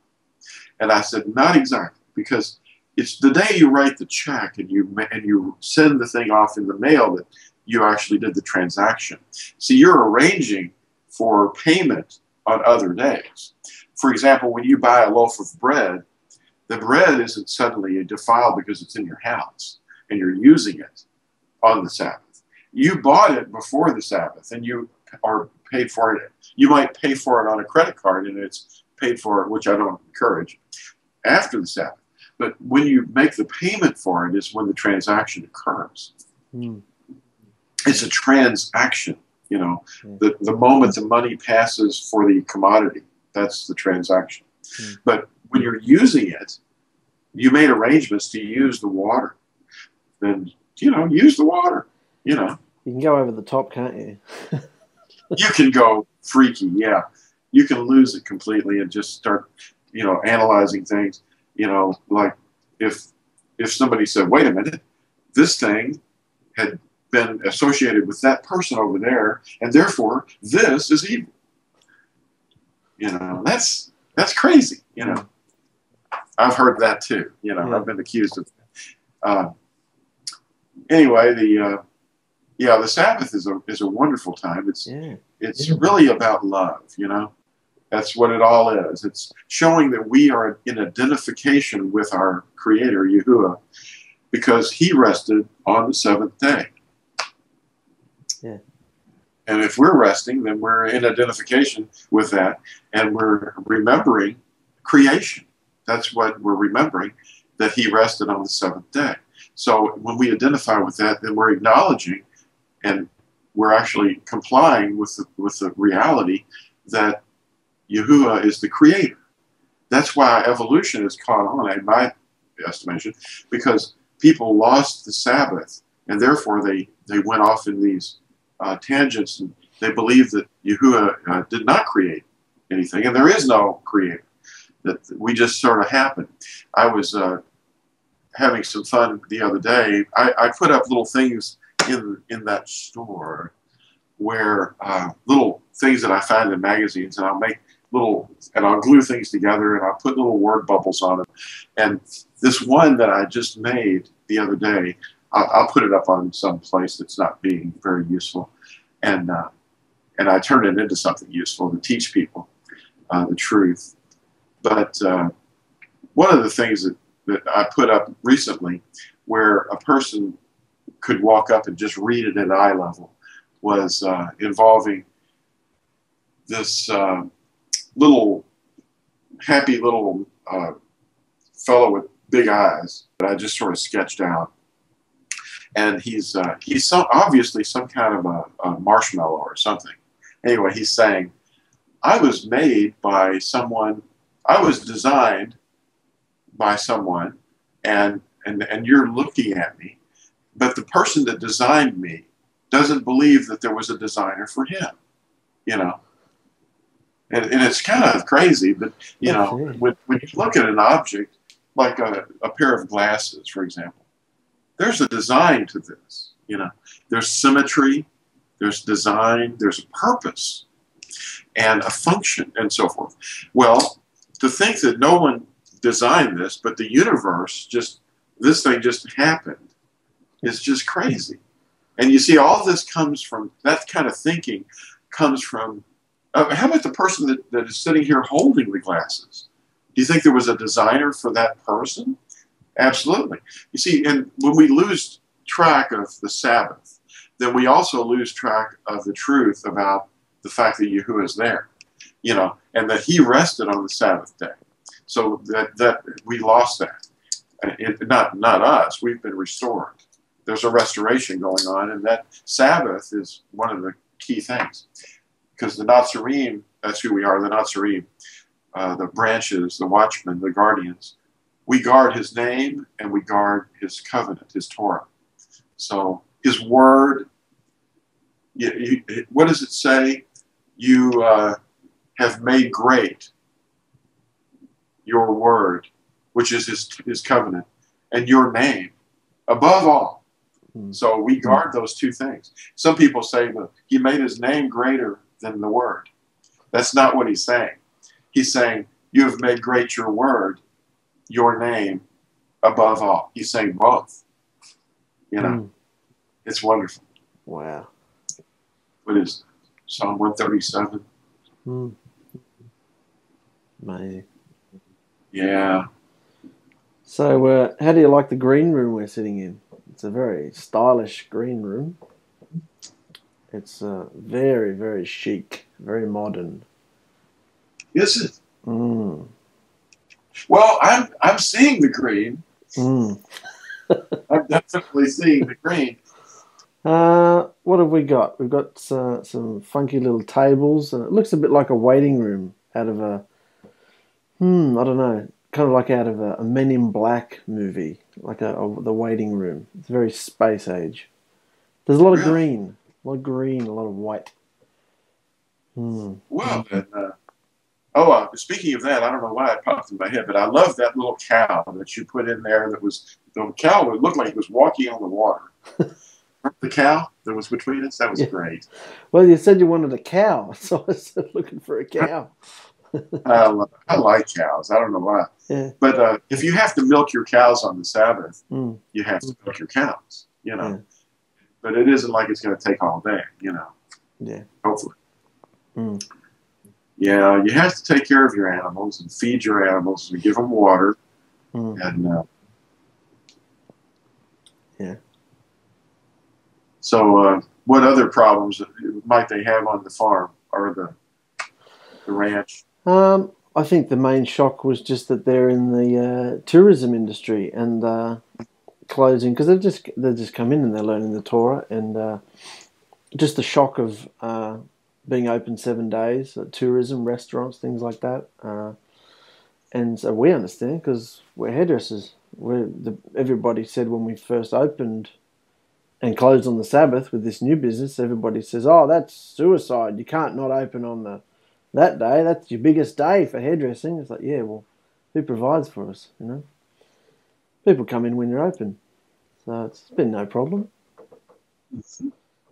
And I said, not exactly, because it's the day you write the check and you send the thing off in the mail that you actually did the transaction. So you're arranging for payment on other days. For example, when you buy a loaf of bread, the bread isn't suddenly defiled because it's in your house and you're using it on the Sabbath. You bought it before the Sabbath and you are paid for it. You might pay for it on a credit card and it's paid for, which I don't encourage, after the Sabbath. But when you make the payment for it is when the transaction occurs. Mm. It's a transaction, you know. Mm. The moment the money passes for the commodity, that's the transaction. Mm. But when you're using it, you made arrangements to use the water. Then, you know, use the water, you know. You can go over the top, can't you? You can go freaky, yeah. You can lose it completely and just start, you know, analyzing things. You know, like if somebody said, wait a minute, this thing had been associated with that person over there, and therefore this is evil. You know, that's crazy, you know. I've heard that too, you know. Yeah. I've been accused of that. Anyway, the Sabbath is a wonderful time. It's really about love, you know. That's what it all is. It's showing that we are in identification with our Creator, Yahuwah, because He rested on the seventh day. Yeah. And if we're resting, then we're in identification with that, and we're remembering creation. That's what we're remembering, that He rested on the seventh day. So when we identify with that, then we're acknowledging and we're actually complying with the reality that Yahuwah is the creator. That's why evolution has caught on, in my estimation, because people lost the Sabbath, and therefore they went off in these tangents, and they believed that Yahuwah did not create anything, and there is no creator, that we just sort of happen. I was having some fun the other day. I put up little things in that store where little things that I find in magazines, and I'll make little, and I'll glue things together, and I'll put little word bubbles on them. And this one that I just made the other day, I'll put it up on some place that's not being very useful, and I turn it into something useful to teach people the truth. But one of the things that I put up recently, where a person could walk up and just read it at eye level, was involving this little happy little fellow with big eyes that I just sort of sketched out, and he's so obviously some kind of a marshmallow or something. Anyway, he's saying, "I was made by someone. I was designed by someone, and you're looking at me, but the person that designed me doesn't believe that there was a designer for him, you know." And it's kind of crazy, but, you know, when you look at an object, like a pair of glasses, for example, there's a design to this, you know. There's symmetry, there's design, there's a purpose, and a function, and so forth. Well, to think that no one designed this, but the universe just, this thing just happened, is just crazy. And you see, all this comes from, that kind of thinking comes from, how about the person that is sitting here holding the glasses? Do you think there was a designer for that person? Absolutely. You see, and when we lose track of the Sabbath, then we also lose track of the truth about the fact that Yahuwah is there, you know, and that He rested on the Sabbath day. So that we lost that. Not us. We've been restored. There's a restoration going on, and that Sabbath is one of the key things. Because the Nazarene, that's who we are, the Nazarene, the branches, the watchmen, the guardians, we guard His name and we guard His covenant, His Torah. So His word, what does it say? You have made great your word, which is his covenant, and your name above all. So we guard those two things. Some people say that he made his name greater than the word. That's not what he's saying. He's saying, you have made great your word, your name above all. He's saying both. You know, it's wonderful. Wow. What is it? Psalm 137? Yeah. So how do you like the green room we're sitting in? It's a very stylish green room. It's very, very chic, very modern. Is it? Well, I'm seeing the green. I'm definitely seeing the green. What have we got? We've got some funky little tables. It looks a bit like a waiting room out of a, I don't know, kind of like out of a Men in Black movie, like the waiting room. It's very space age. There's a lot of green, a lot of white. Well, then, speaking of that, I don't know why it popped in my head, but I love that little cow that you put in there. That was the cow that looked like it was walking on the water. The cow that was between us, that was great. Well, you said you wanted a cow, so I was looking for a cow. I like cows. I don't know why. Yeah. But if you have to milk your cows on the Sabbath, you have to milk your cows, you know. But it isn't like it's going to take all day, you know. Yeah. Hopefully. Yeah, you have to take care of your animals and feed your animals and give them water. And so what other problems might they have on the farm or the ranch? I think the main shock was just that they're in the tourism industry and closing, because they've just come in and they're learning the Torah, and just the shock of being open 7 days, tourism, restaurants, things like that. And so we understand because we're hairdressers. Everybody said when we first opened and closed on the Sabbath with this new business, everybody says, oh, that's suicide. You can't not open on that day. That's your biggest day for hairdressing. It's like, yeah, well, who provides for us, you know? People come in when you're open. So it's been no problem.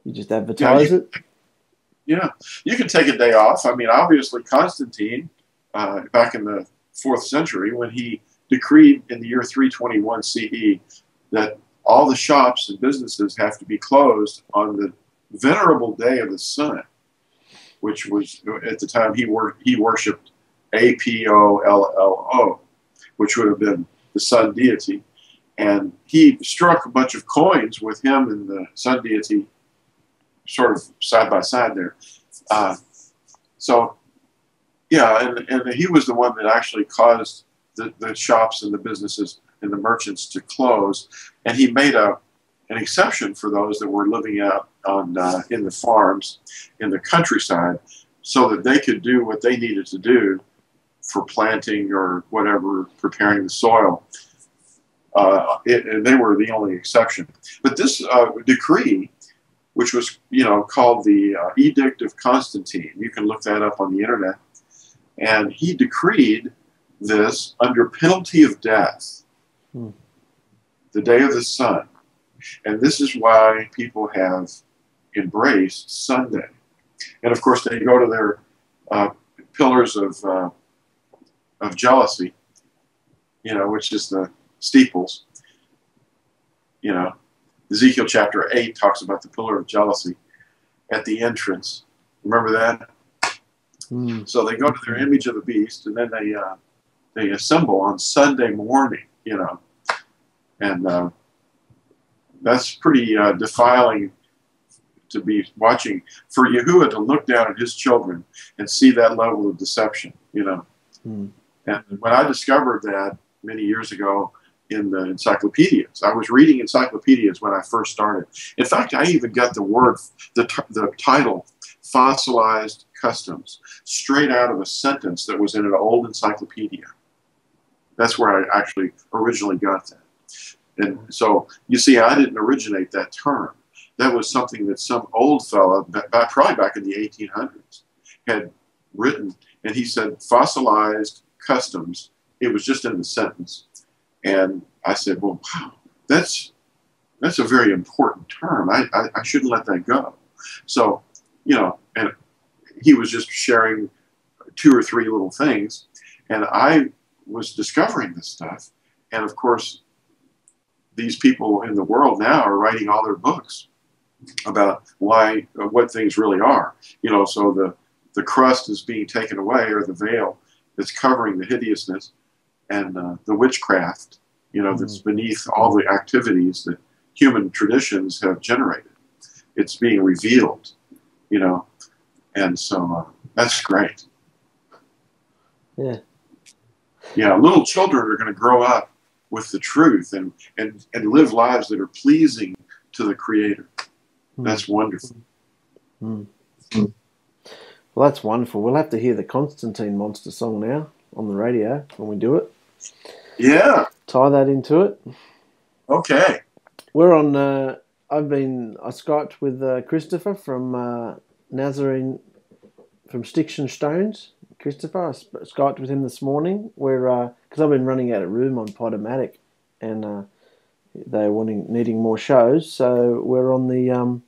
You just advertise it. Yeah, you can take a day off. I mean, obviously, Constantine, back in the 4th century, when he decreed in the year 321 CE that all the shops and businesses have to be closed on the venerable day of the sun, which was, at the time, he worshipped A-P-O-L-L-O, which would have been the sun deity. And he struck a bunch of coins with him and the sun deity sort of side by side there. So, yeah, and he was the one that actually caused the shops and the businesses and the merchants to close. And he made an exception for those that were living out on in the farms, in the countryside, so that they could do what they needed to do for planting or whatever, preparing the soil. They were the only exception. But this decree, which was, you know, called the Edict of Constantine. You can look that up on the internet. And he decreed this under penalty of death, the day of the sun. And this is why people have embraced Sunday. And, of course, they go to their pillars of jealousy, you know, which is the steeples, you know. Ezekiel chapter 8 talks about the pillar of jealousy at the entrance. Remember that? So they go to their image of the beast, and then they assemble on Sunday morning, you know. And that's pretty defiling to be watching. For Yahuwah to look down at his children and see that level of deception, you know. And when I discovered that many years ago, in the encyclopedias. I was reading encyclopedias when I first started. In fact, I even got the word, the title, Fossilized Customs, straight out of a sentence that was in an old encyclopedia. That's where I actually originally got that. And so, you see, I didn't originate that term. That was something that some old fella, probably back in the 1800s, had written and he said Fossilized Customs. It was just in the sentence, and I said, well, wow, that's a very important term. I shouldn't let that go. So, you know, and he was just sharing two or three little things, and I was discovering this stuff, and of course, these people in the world now are writing all their books about why, what things really are. You know, so the crust is being taken away, or the veil that's covering the hideousness and the witchcraft, you know, that's beneath all the activities that human traditions have generated. It's being revealed, you know, and so that's great. Yeah. Yeah, little children are going to grow up with the truth and live lives that are pleasing to the Creator. That's wonderful. Well, that's wonderful. We'll have to hear the Constantine Monster song now on the radio when we do it. Yeah. Tie that into it. Okay. We're on, I Skyped with Christopher from Nazarene, from Sticks and Stones. Christopher, I Skyped with him this morning. We're, because I've been running out of room on Podomatic, and they're needing more shows, so we're on the,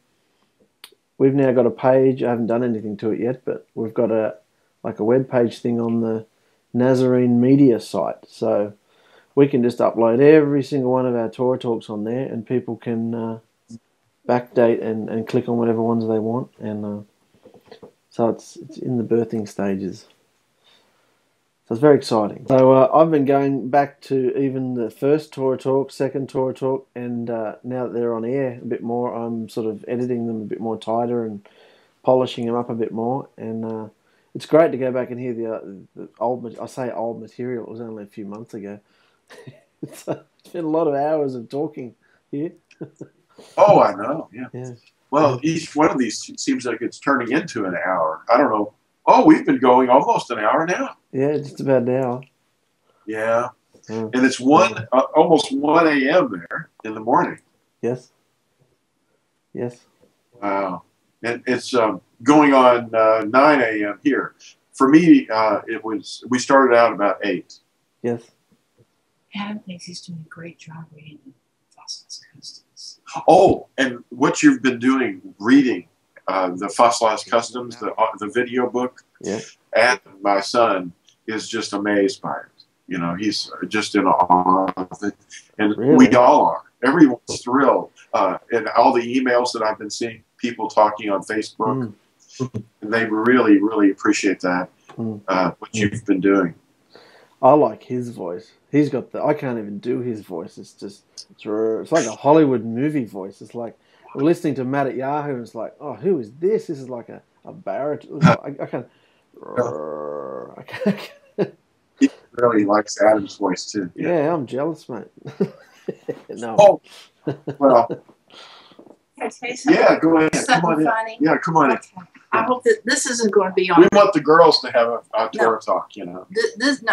we've now got a page. I haven't done anything to it yet, but we've got a web page thing on the Nazarene Media site, so we can just upload every single one of our Torah talks on there, and people can backdate and click on whatever ones they want, and so it's in the birthing stages. So it's very exciting. So I've been going back to even the first Torah Talk, second Torah Talk, and now that they're on air a bit more, I'm sort of editing them a bit more tighter and polishing them up a bit more. And it's great to go back and hear the old, I say old material, it was only a few months ago. It's been a lot of hours of talking here. Oh, I know, yeah. Well, each one of these seems like it's turning into an hour. I don't know. Oh, we've been going almost an hour now. Yeah, just about an hour. Yeah. And it's almost 1 a.m. there in the morning. Yes. Yes. Wow. And it's going on 9 a.m. here. For me, we started out about 8. Yes. Adam thinks he's doing a great job reading Fossilized Customs. Oh, and what you've been doing, reading the Fossilized Customs, the video book, yeah. And my son is just amazed by it. You know, he's just in awe of it, and really? We all are. Everyone's thrilled, and all the emails that I've been seeing, people talking on Facebook, and they really, really appreciate that. What you've been doing. I like his voice. He's got the. I can't even do his voice. It's just. It's like a Hollywood movie voice. It's like. We're listening to Matt at Yahoo, and it's like, oh, who is this? This is like a baritone. I can't. He really likes Adam's voice, too. Yeah, yeah, I'm jealous, mate. No. Oh, well. Can I say something? Yeah, go ahead. Something come on funny. Yeah, come on in. I hope that this isn't going to be on. We want the girls to have a Torah talk, you know. This isn't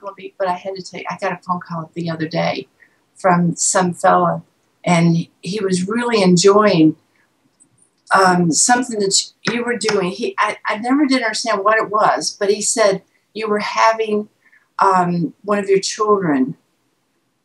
going to be, but I had to tell you, I got a phone call the other day from some fella. And he was really enjoying something that you were doing. I never did understand what it was, but he said you were having one of your children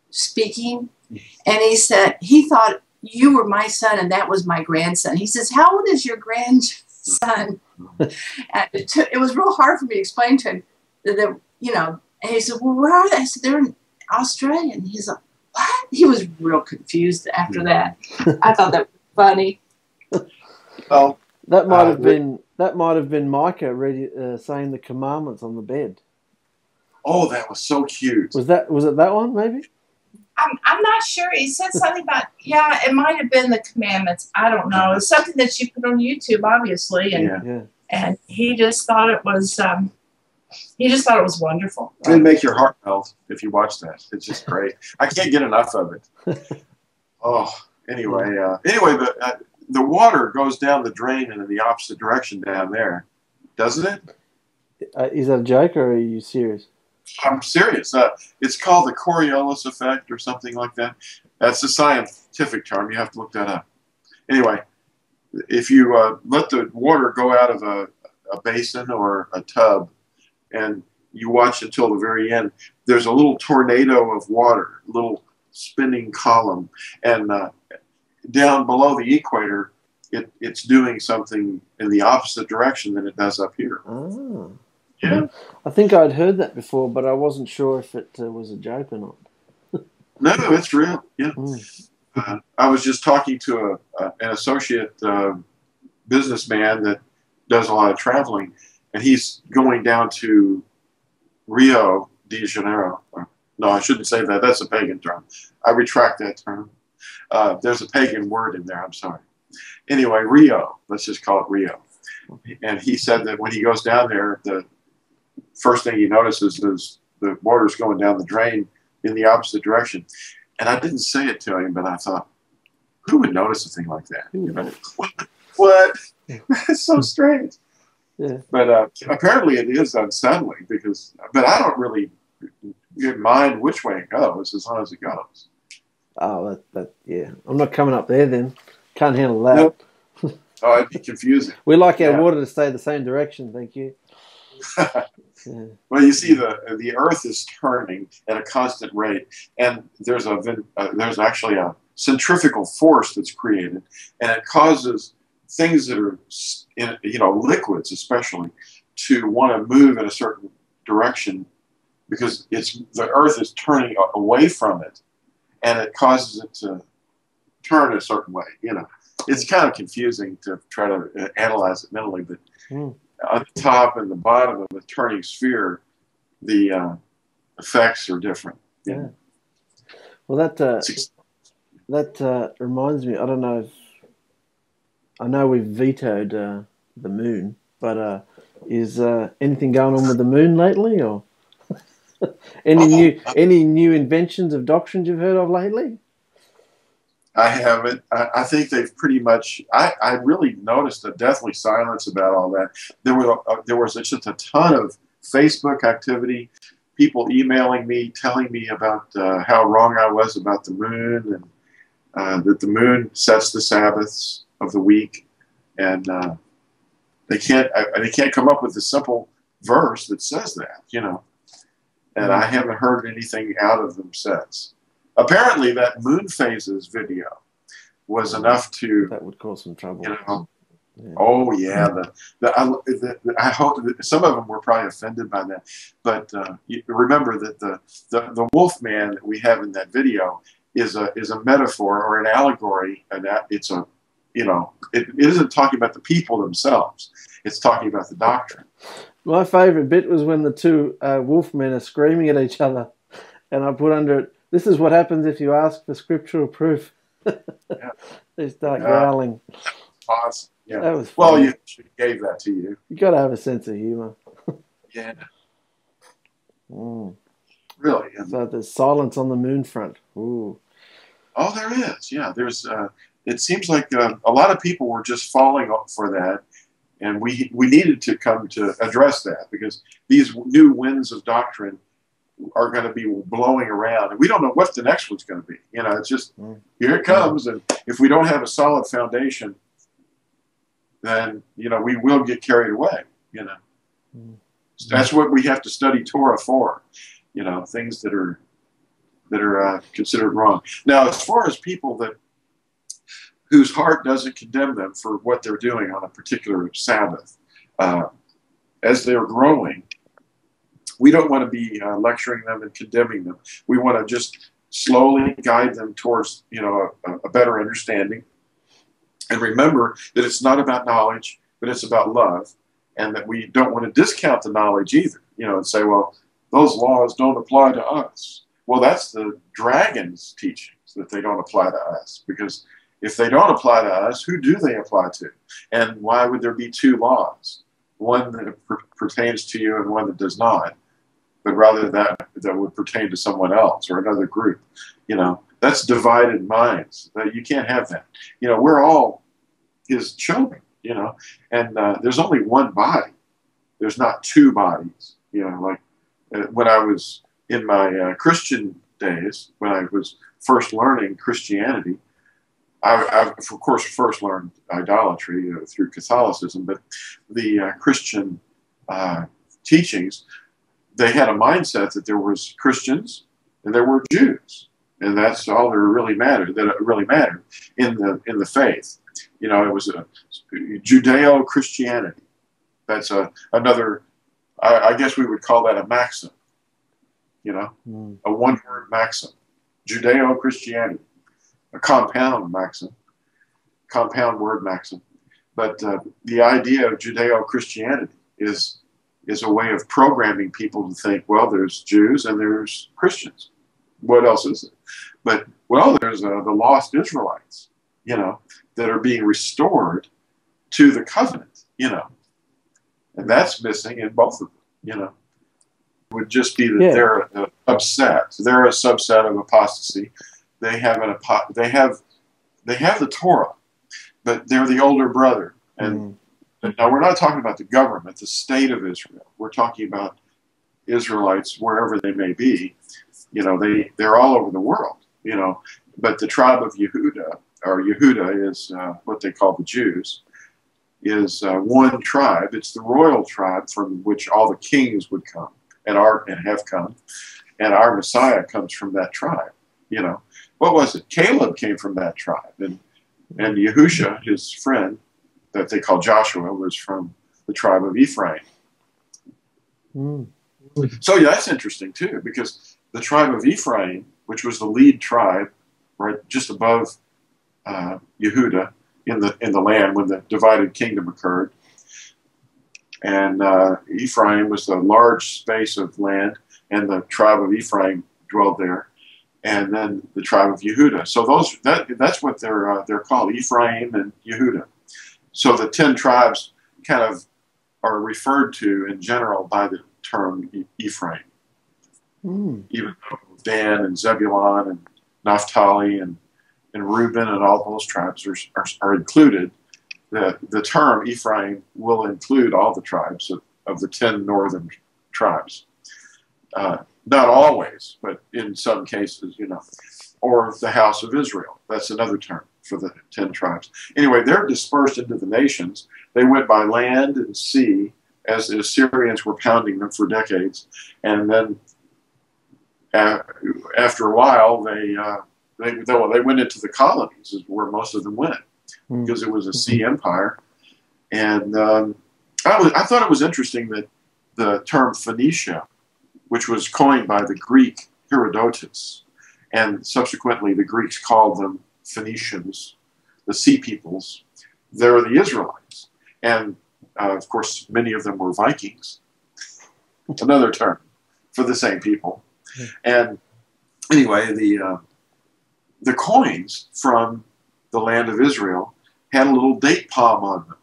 speaking. And he said, he thought you were my son and that was my grandson. He says, how old is your grandson? And it was real hard for me to explain to him that, you know. And he said, well, where are they? I said, they're in Australia. And he's like, what? He was real confused after that. I thought that was funny. Well, that might have been Micah saying the commandments on the bed. Oh, that was so cute. Was it that one? Maybe. I'm not sure. He said something about it might have been the commandments. I don't know. It's something that you put on YouTube, obviously, and and he just thought it was. He just thought it was wonderful. It'll make your heart melt if you watch that. It's just great. I can't get enough of it. Oh, anyway. The water goes down the drain and in the opposite direction down there, doesn't it? Is that a joke or are you serious? I'm serious. It's called the Coriolis effect or something like that. That's a scientific term. You have to look that up. Anyway, if you let the water go out of a basin or a tub, and you watch until the very end. There's a little tornado of water, a little spinning column, and down below the equator, it's doing something in the opposite direction than it does up here. Oh. Yeah, I think I'd heard that before, but I wasn't sure if it was a joke or not. No, it's real. Yeah, I was just talking to an associate businessman that does a lot of traveling, and he's going down to Rio de Janeiro. No, I shouldn't say that. That's a pagan term. I retract that term. There's a pagan word in there. I'm sorry. Anyway, Rio. Let's just call it Rio. And he said that when he goes down there, the first thing he notices is the water's going down the drain in the opposite direction. And I didn't say it to him, but I thought, who would notice a thing like that? You know, what? That's so strange. Yeah. But apparently it is unsettling because, but I don't really mind which way it goes as long as it goes. Oh, yeah. I'm not coming up there then. Can't handle that. Nope. Oh, I'd be confusing. We like our water to stay the same direction, thank you. Well, you see, the Earth is turning at a constant rate, and there's actually a centrifugal force that's created, and it causes things that are, liquids especially, to want to move in a certain direction because the Earth is turning away from it, and it causes it to turn a certain way, It's kind of confusing to try to analyze it mentally, but on the top and the bottom of the turning sphere, the effects are different. Yeah. Well, that reminds me. I don't know. I know we've vetoed the moon, but is anything going on with the moon lately, or any new inventions of doctrines you've heard of lately? I haven't. I think they've pretty much. I really noticed a deathly silence about all that. There was just a ton of Facebook activity, people emailing me, telling me about how wrong I was about the moon, and that the moon sets the Sabbaths of the week, and they can't come up with a simple verse that says that, And I haven't heard anything out of them since. Apparently, that moon phases video was enough to that would cause some trouble. Yeah. Oh yeah, I hope that some of them were probably offended by that. But remember that the wolf man that we have in that video is a metaphor or an allegory, and it's a it isn't talking about the people themselves. It's talking about the doctrine. My favorite bit was when the two wolf men are screaming at each other, and I put under it, "This is what happens if you ask for scriptural proof." They start growling. Awesome. Yeah. That was funny. Well, she gave that to you. You got to have a sense of humor. Yeah. Really? Yeah. So there's silence on the moon front. Ooh. Oh, there is. Yeah. There's. It seems like a lot of people were just falling up for that, and we needed to come to address that because these new winds of doctrine are going to be blowing around, and we don't know what the next one's going to be. It's just here it comes, and if we don't have a solid foundation, then we will get carried away. So that's what we have to study Torah for. Things that are considered wrong. Now, as far as people whose heart doesn't condemn them for what they're doing on a particular Sabbath, as they're growing, we don't want to be lecturing them and condemning them. We want to just slowly guide them towards, a better understanding. And remember that it's not about knowledge, but it's about love, and that we don't want to discount the knowledge either, and say, well, those laws don't apply to us. Well, that's the dragon's teachings, that they don't apply to us, because if they don't apply to us, who do they apply to? And why would there be two laws, one that pertains to you and one that does not? But rather that would pertain to someone else or another group. That's divided minds. You can't have that. We're all his children, and there's only one body. There's not two bodies, like when I was in my Christian days, when I was first learning Christianity, I of course first learned idolatry through Catholicism, but the Christian teachings they had a mindset that there was Christians and there were Jews, and that's all that really mattered. In the faith, you know, it was a Judeo-Christianity. That's another. I guess we would call that a maxim. You know, a one-word maxim, Judeo-Christianity, a compound maxim, compound word maxim. But the idea of Judeo-Christianity is a way of programming people to think, well, there's Jews and there's Christians. What else is it? But, well, there's the lost Israelites, you know, that are being restored to the covenant, you know. And that's missing in both of them, you know. It would just be that they're upset. They're a subset of apostasy. They have an they have the Torah, but they're the older brother. And now we're not talking about the government, the state of Israel. We're talking about Israelites wherever they may be. You know, they're all over the world, you know. But the tribe of Yehuda, or Yehuda is what they call the Jews, is one tribe. It's the royal tribe from which all the kings would come and have come. And our Messiah comes from that tribe, you know. What was it? Caleb came from that tribe. And Yahusha, his friend, that they call Joshua, was from the tribe of Ephraim. So yeah, that's interesting too, because the tribe of Ephraim, which was the lead tribe, right, just above Yehuda in the land when the divided kingdom occurred, and Ephraim was a large space of land, and the tribe of Ephraim dwelled there, and then the tribe of Yehuda. So those that's what they're called, Ephraim and Yehuda. So the 10 tribes kind of are referred to in general by the term Ephraim. Even though Dan and Zebulon and Naphtali and Reuben and all those tribes are included, the term Ephraim will include all the tribes of the 10 northern tribes. Not always, but in some cases, you know. Or the house of Israel. That's another term for the 10 tribes. Anyway, they're dispersed into the nations. They went by land and sea as the Assyrians were pounding them for decades. And then after a while, they went into the colonies, is where most of them went, because it was a sea empire. And I thought it was interesting that the term Phoenicia, which was coined by the Greek Herodotus, and subsequently the Greeks called them Phoenicians, the sea peoples, they're the Israelites. And, of course, many of them were Vikings. It's another term for the same people. And anyway, the coins from the land of Israel had a little date palm on them.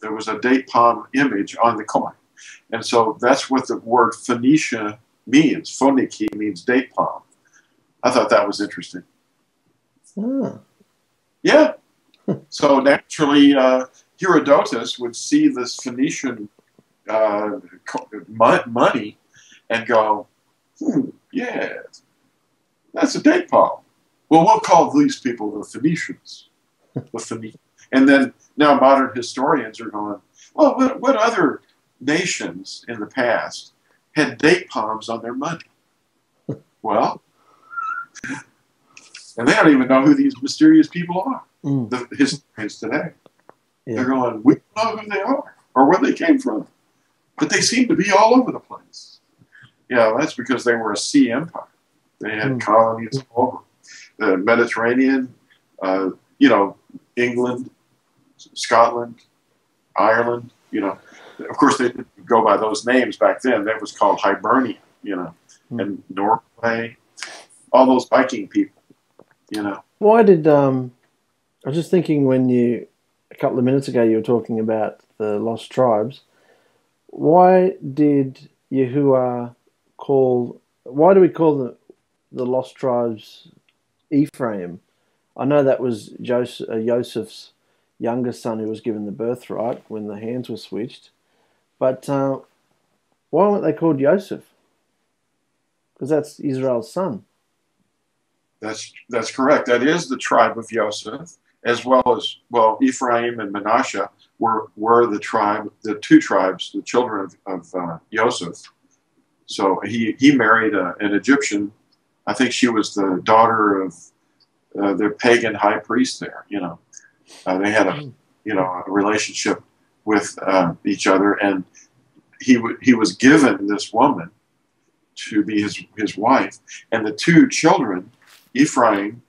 There was a date palm image on the coin. And so that's what the word Phoenicia means. Phoeniki means date palm. I thought that was interesting. Yeah. So naturally, Herodotus would see this Phoenician money and go, yeah, that's a date palm. Well, we'll call these people the Phoenicians. And then now modern historians are going, well, what other nations in the past had date palms on their money? Well, and they don't even know who these mysterious people are, the historians today. They're going, we don't know who they are or where they came from. But they seem to be all over the place. Yeah, that's because they were a sea empire. They had colonies all over. The Mediterranean, you know, England, Scotland, Ireland, you know. Of course, they didn't go by those names back then. That was called Hibernia, you know, and Norway, all those Viking people. You know. Why did I was just thinking when you a couple of minutes ago you were talking about the lost tribes. Why did Yahuwah call? Why do we call the lost tribes Ephraim? I know that was Yosef's younger son who was given the birthright when the hands were switched, but why weren't they called Yosef? Because that's Israel's son. That's correct. That is the tribe of Yosef, as well as, well, Ephraim and Manasseh were the tribe, the two tribes, the children of Yosef, So he married an Egyptian. I think she was the daughter of their pagan high priest there. You know, they had a relationship with each other, and he was given this woman to be his wife, and the two children, Ephraim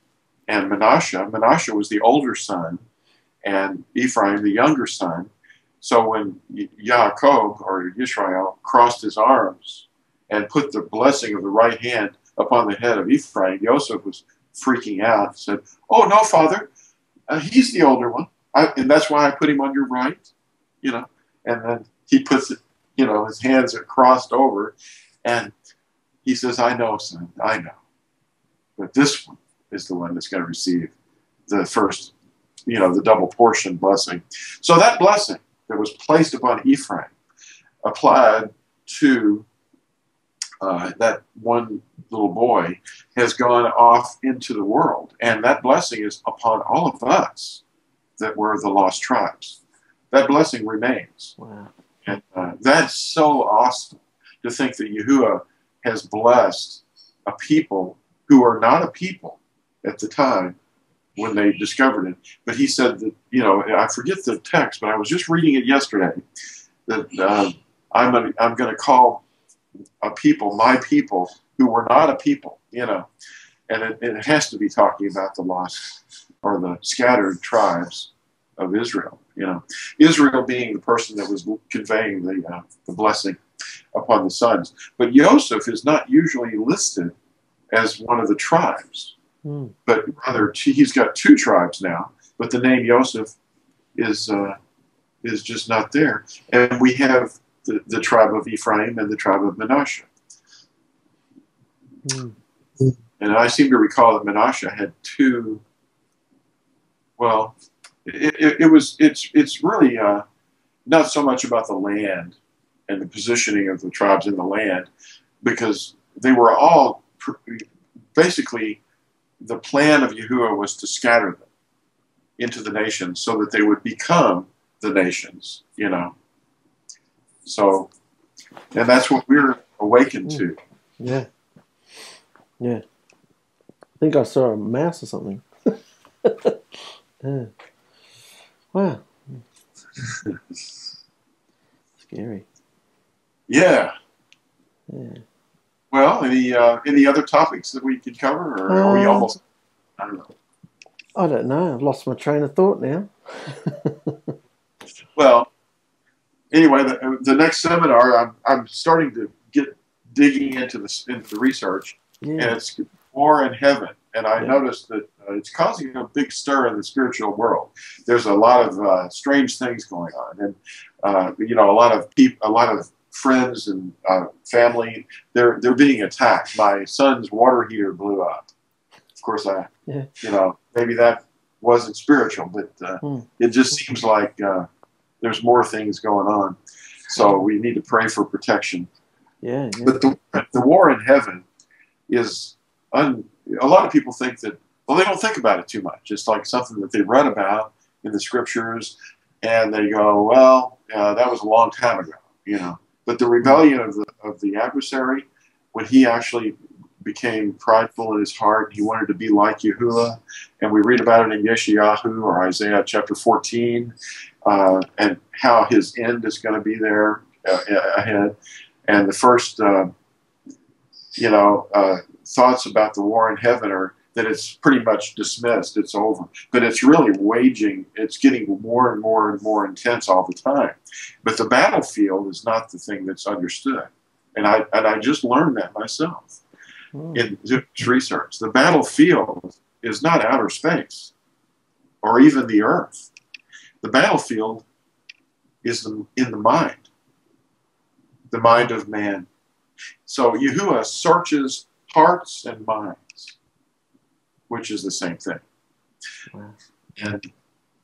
and Manasseh. Manasseh was the older son, and Ephraim the younger son. So when Yaakov, or Yisrael, crossed his arms and put the blessing of the right hand upon the head of Ephraim, Yosef was freaking out and said, "Oh, no, Father, he's the older one, and that's why I put him on your right." You know, and then he puts it, you know, his hands are crossed over, and he says, "I know, son, I know. But this one is the one that's going to receive the first, you know, the double portion blessing." So that blessing that was placed upon Ephraim applied to that one little boy has gone off into the world. And that blessing is upon all of us that were the lost tribes. That blessing remains. Wow. And that's so awesome to think that Yahuwah has blessed a people who are not a people at the time when they discovered it. But he said that, you know, I forget the text, but I was just reading it yesterday, that I'm going to call a people my people who were not a people, you know. And it has to be talking about the lost or the scattered tribes of Israel, you know. Israel being the person that was conveying the blessing upon the sons. But Yosef is not usually listed as one of the tribes. Mm. But rather, he's got two tribes now, but the name Yosef is just not there. And we have the tribe of Ephraim and the tribe of Manasseh. Mm. And I seem to recall that Manasseh had two, well, it's really not so much about the land and the positioning of the tribes in the land, because they were all basically, the plan of Yahuwah was to scatter them into the nations so that they would become the nations, you know. So, and that's what we're awakened to. Yeah. Yeah. I think I saw a mass or something. Yeah. Wow. Scary. Yeah. Yeah. Well, any other topics that we could cover, or are we almost? I don't know. I don't know. I've lost my train of thought now. Well, anyway, the next seminar, I'm starting to get digging into the research, yeah. And it's War in Heaven, and I noticed that it's causing a big stir in the spiritual world. There's a lot of strange things going on, and you know, a lot of friends and family, they're being attacked. My son's water heater blew up. Of course, you know, maybe that wasn't spiritual, but it just seems like there's more things going on. So we need to pray for protection. Yeah, yeah. But the war in heaven is, a lot of people think that, well, they don't think about it too much. It's like something that they read about in the scriptures, and they go, well, that was a long time ago, you know. But the rebellion of the adversary, when he actually became prideful in his heart, he wanted to be like Yahuwah, and we read about it in Yeshayahu or Isaiah chapter 14, and how his end is going to be there ahead. And the first, thoughts about the war in heaven are that it's pretty much dismissed, it's over. But it's really it's getting more and more and more intense all the time. But the battlefield is not the thing that's understood. And I just learned that myself in research. The battlefield is not outer space or even the earth. The battlefield is in the mind of man. So Yahuwah searches hearts and minds, which is the same thing. Wow. And,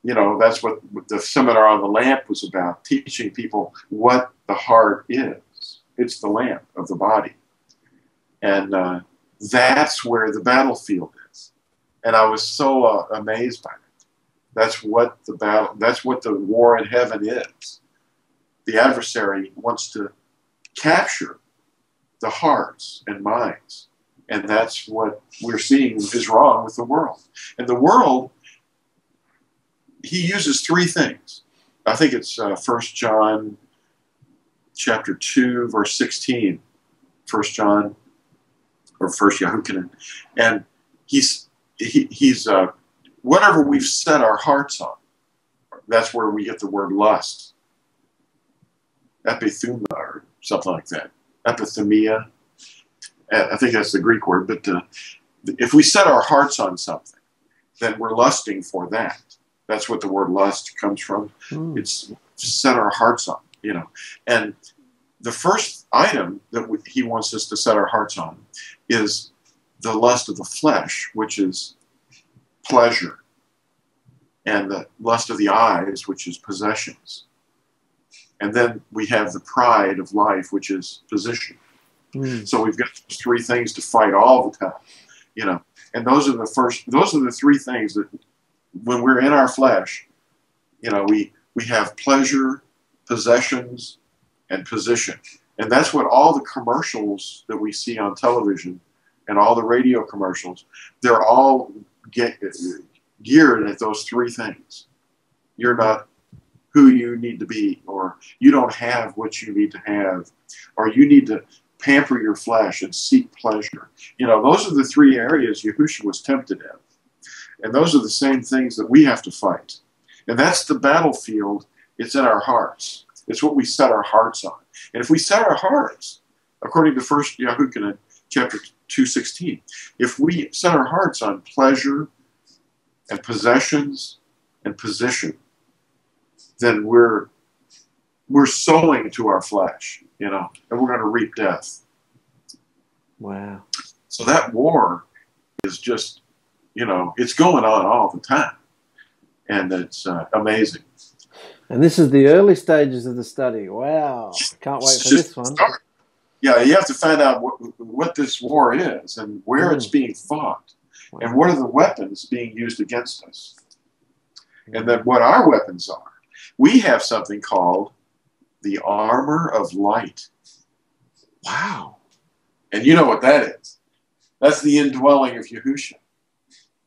you know, that's what the seminar on the lamp was about, teaching people what the heart is. It's the lamp of the body. And that's where the battlefield is. And I was so amazed by it. That's what the war in heaven is. The adversary wants to capture the hearts and minds. And that's what we're seeing is wrong with the world. And the world, he uses three things. I think it's First John chapter 2, verse 16. First John, or First Yahuwah. And he's whatever we've set our hearts on, that's where we get the word lust. Epithuma, or something like that. Epithumia. I think that's the Greek word, but if we set our hearts on something, then we're lusting for that. That's what the word lust comes from. Mm. It's set our hearts on, you know. And the first item that he wants us to set our hearts on is the lust of the flesh, which is pleasure, and the lust of the eyes, which is possessions. And then we have the pride of life, which is position. Mm. So we've got those three things to fight all the time, you know. And those are the first, those are the three things that when we're in our flesh, you know, we have pleasure, possessions, and position. And that's what all the commercials that we see on television and all the radio commercials, they're all geared at those three things. You're not who you need to be, or you don't have what you need to have, or you need to pamper your flesh and seek pleasure. You know, those are the three areas Yahusha was tempted at. And those are the same things that we have to fight. And that's the battlefield. It's in our hearts. It's what we set our hearts on. And if we set our hearts, according to 1 Yahuwah chapter 2:16, if we set our hearts on pleasure and possessions and position, then we're sowing to our flesh, you know, and we're going to reap death. Wow. So that war is just, you know, it's going on all the time. And it's amazing. And this is the early stages of the study. Wow. Can't wait for this one. Yeah, you have to find out what this war is and where it's being fought. Wow. And what are the weapons being used against us. And then what our weapons are. We have something called the armor of light. Wow. And you know what that is. That's the indwelling of Yahusha.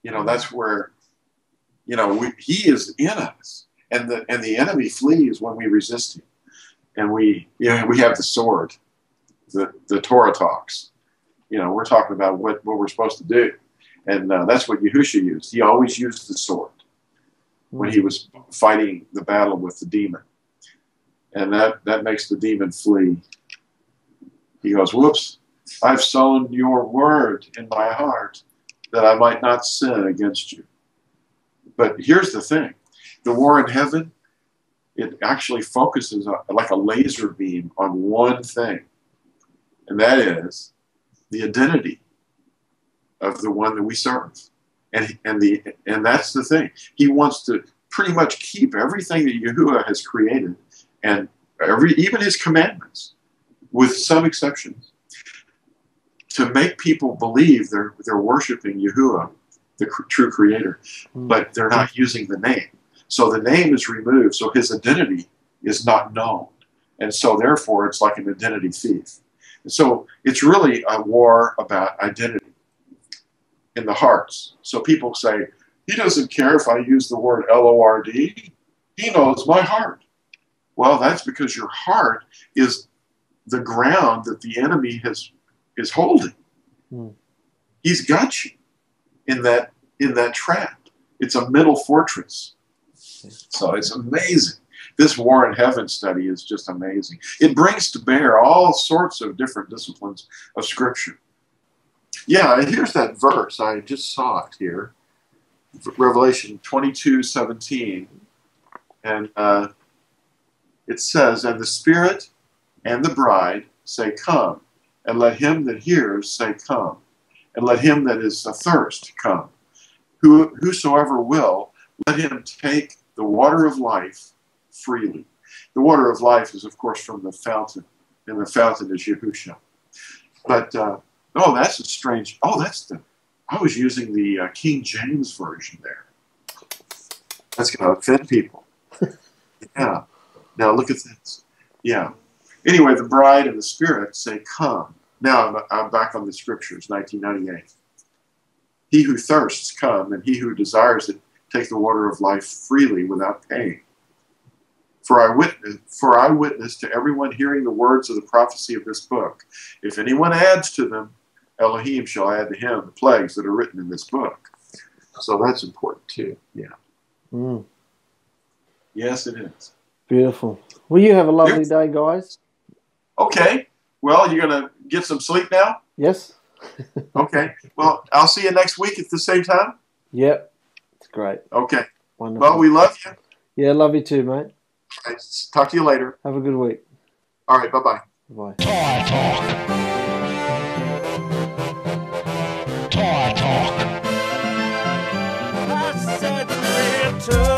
You know, that's where, you know, he is in us. And the enemy flees when we resist him. And we, you know, we have the sword, the Torah talks. You know, we're talking about what we're supposed to do. And that's what Yahusha used. He always used the sword when he was fighting the battle with the demon. And that makes the demon flee. He goes, whoops, I've sown your word in my heart that I might not sin against you. But here's the thing. The war in heaven, it actually focuses on, like a laser beam, on one thing. And that is the identity of the one that we serve. And that's the thing. He wants to pretty much keep everything that Yahuwah has created, and even his commandments, with some exceptions, to make people believe they're worshiping Yahuwah, the true creator, but they're not using the name. So the name is removed, so his identity is not known. And so therefore it's like an identity thief. And so it's really a war about identity in the hearts. So people say, he doesn't care if I use the word L-O-R-D, he knows my heart. Well, that's because your heart is the ground that the enemy is holding. Mm. He's got you in that trap. It's a mental fortress. So it's amazing. This War in Heaven study is just amazing. It brings to bear all sorts of different disciplines of Scripture. Yeah, and here's that verse. I just saw it here. Revelation 22:17. And it says, and the Spirit and the bride say, come. And let him that hears say, come. And let him that is athirst come. Whosoever will, let him take the water of life freely. The water of life is, of course, from the fountain. And the fountain is Yahusha. But, oh, that's a strange... Oh, that's the... I was using the King James Version there. That's going to offend people. Yeah. Now look at this. Yeah. Anyway, the bride and the Spirit say, come. Now I'm back on the scriptures, 1998. He who thirsts, come, and he who desires it, take the water of life freely without paying. For I witness to everyone hearing the words of the prophecy of this book. If anyone adds to them, Elohim shall add to him the plagues that are written in this book. So that's important too. Yeah. Mm. Yes, it is. Beautiful. Well, you have a lovely day, guys. Okay. Well, you're going to get some sleep now? Yes. Okay. Well, I'll see you next week at the same time. Yep. It's great. Okay. Wonderful. Well, we love you. Yeah, love you too, mate. All right. Talk to you later. Have a good week. All right. Bye-bye. Bye. Talk. I said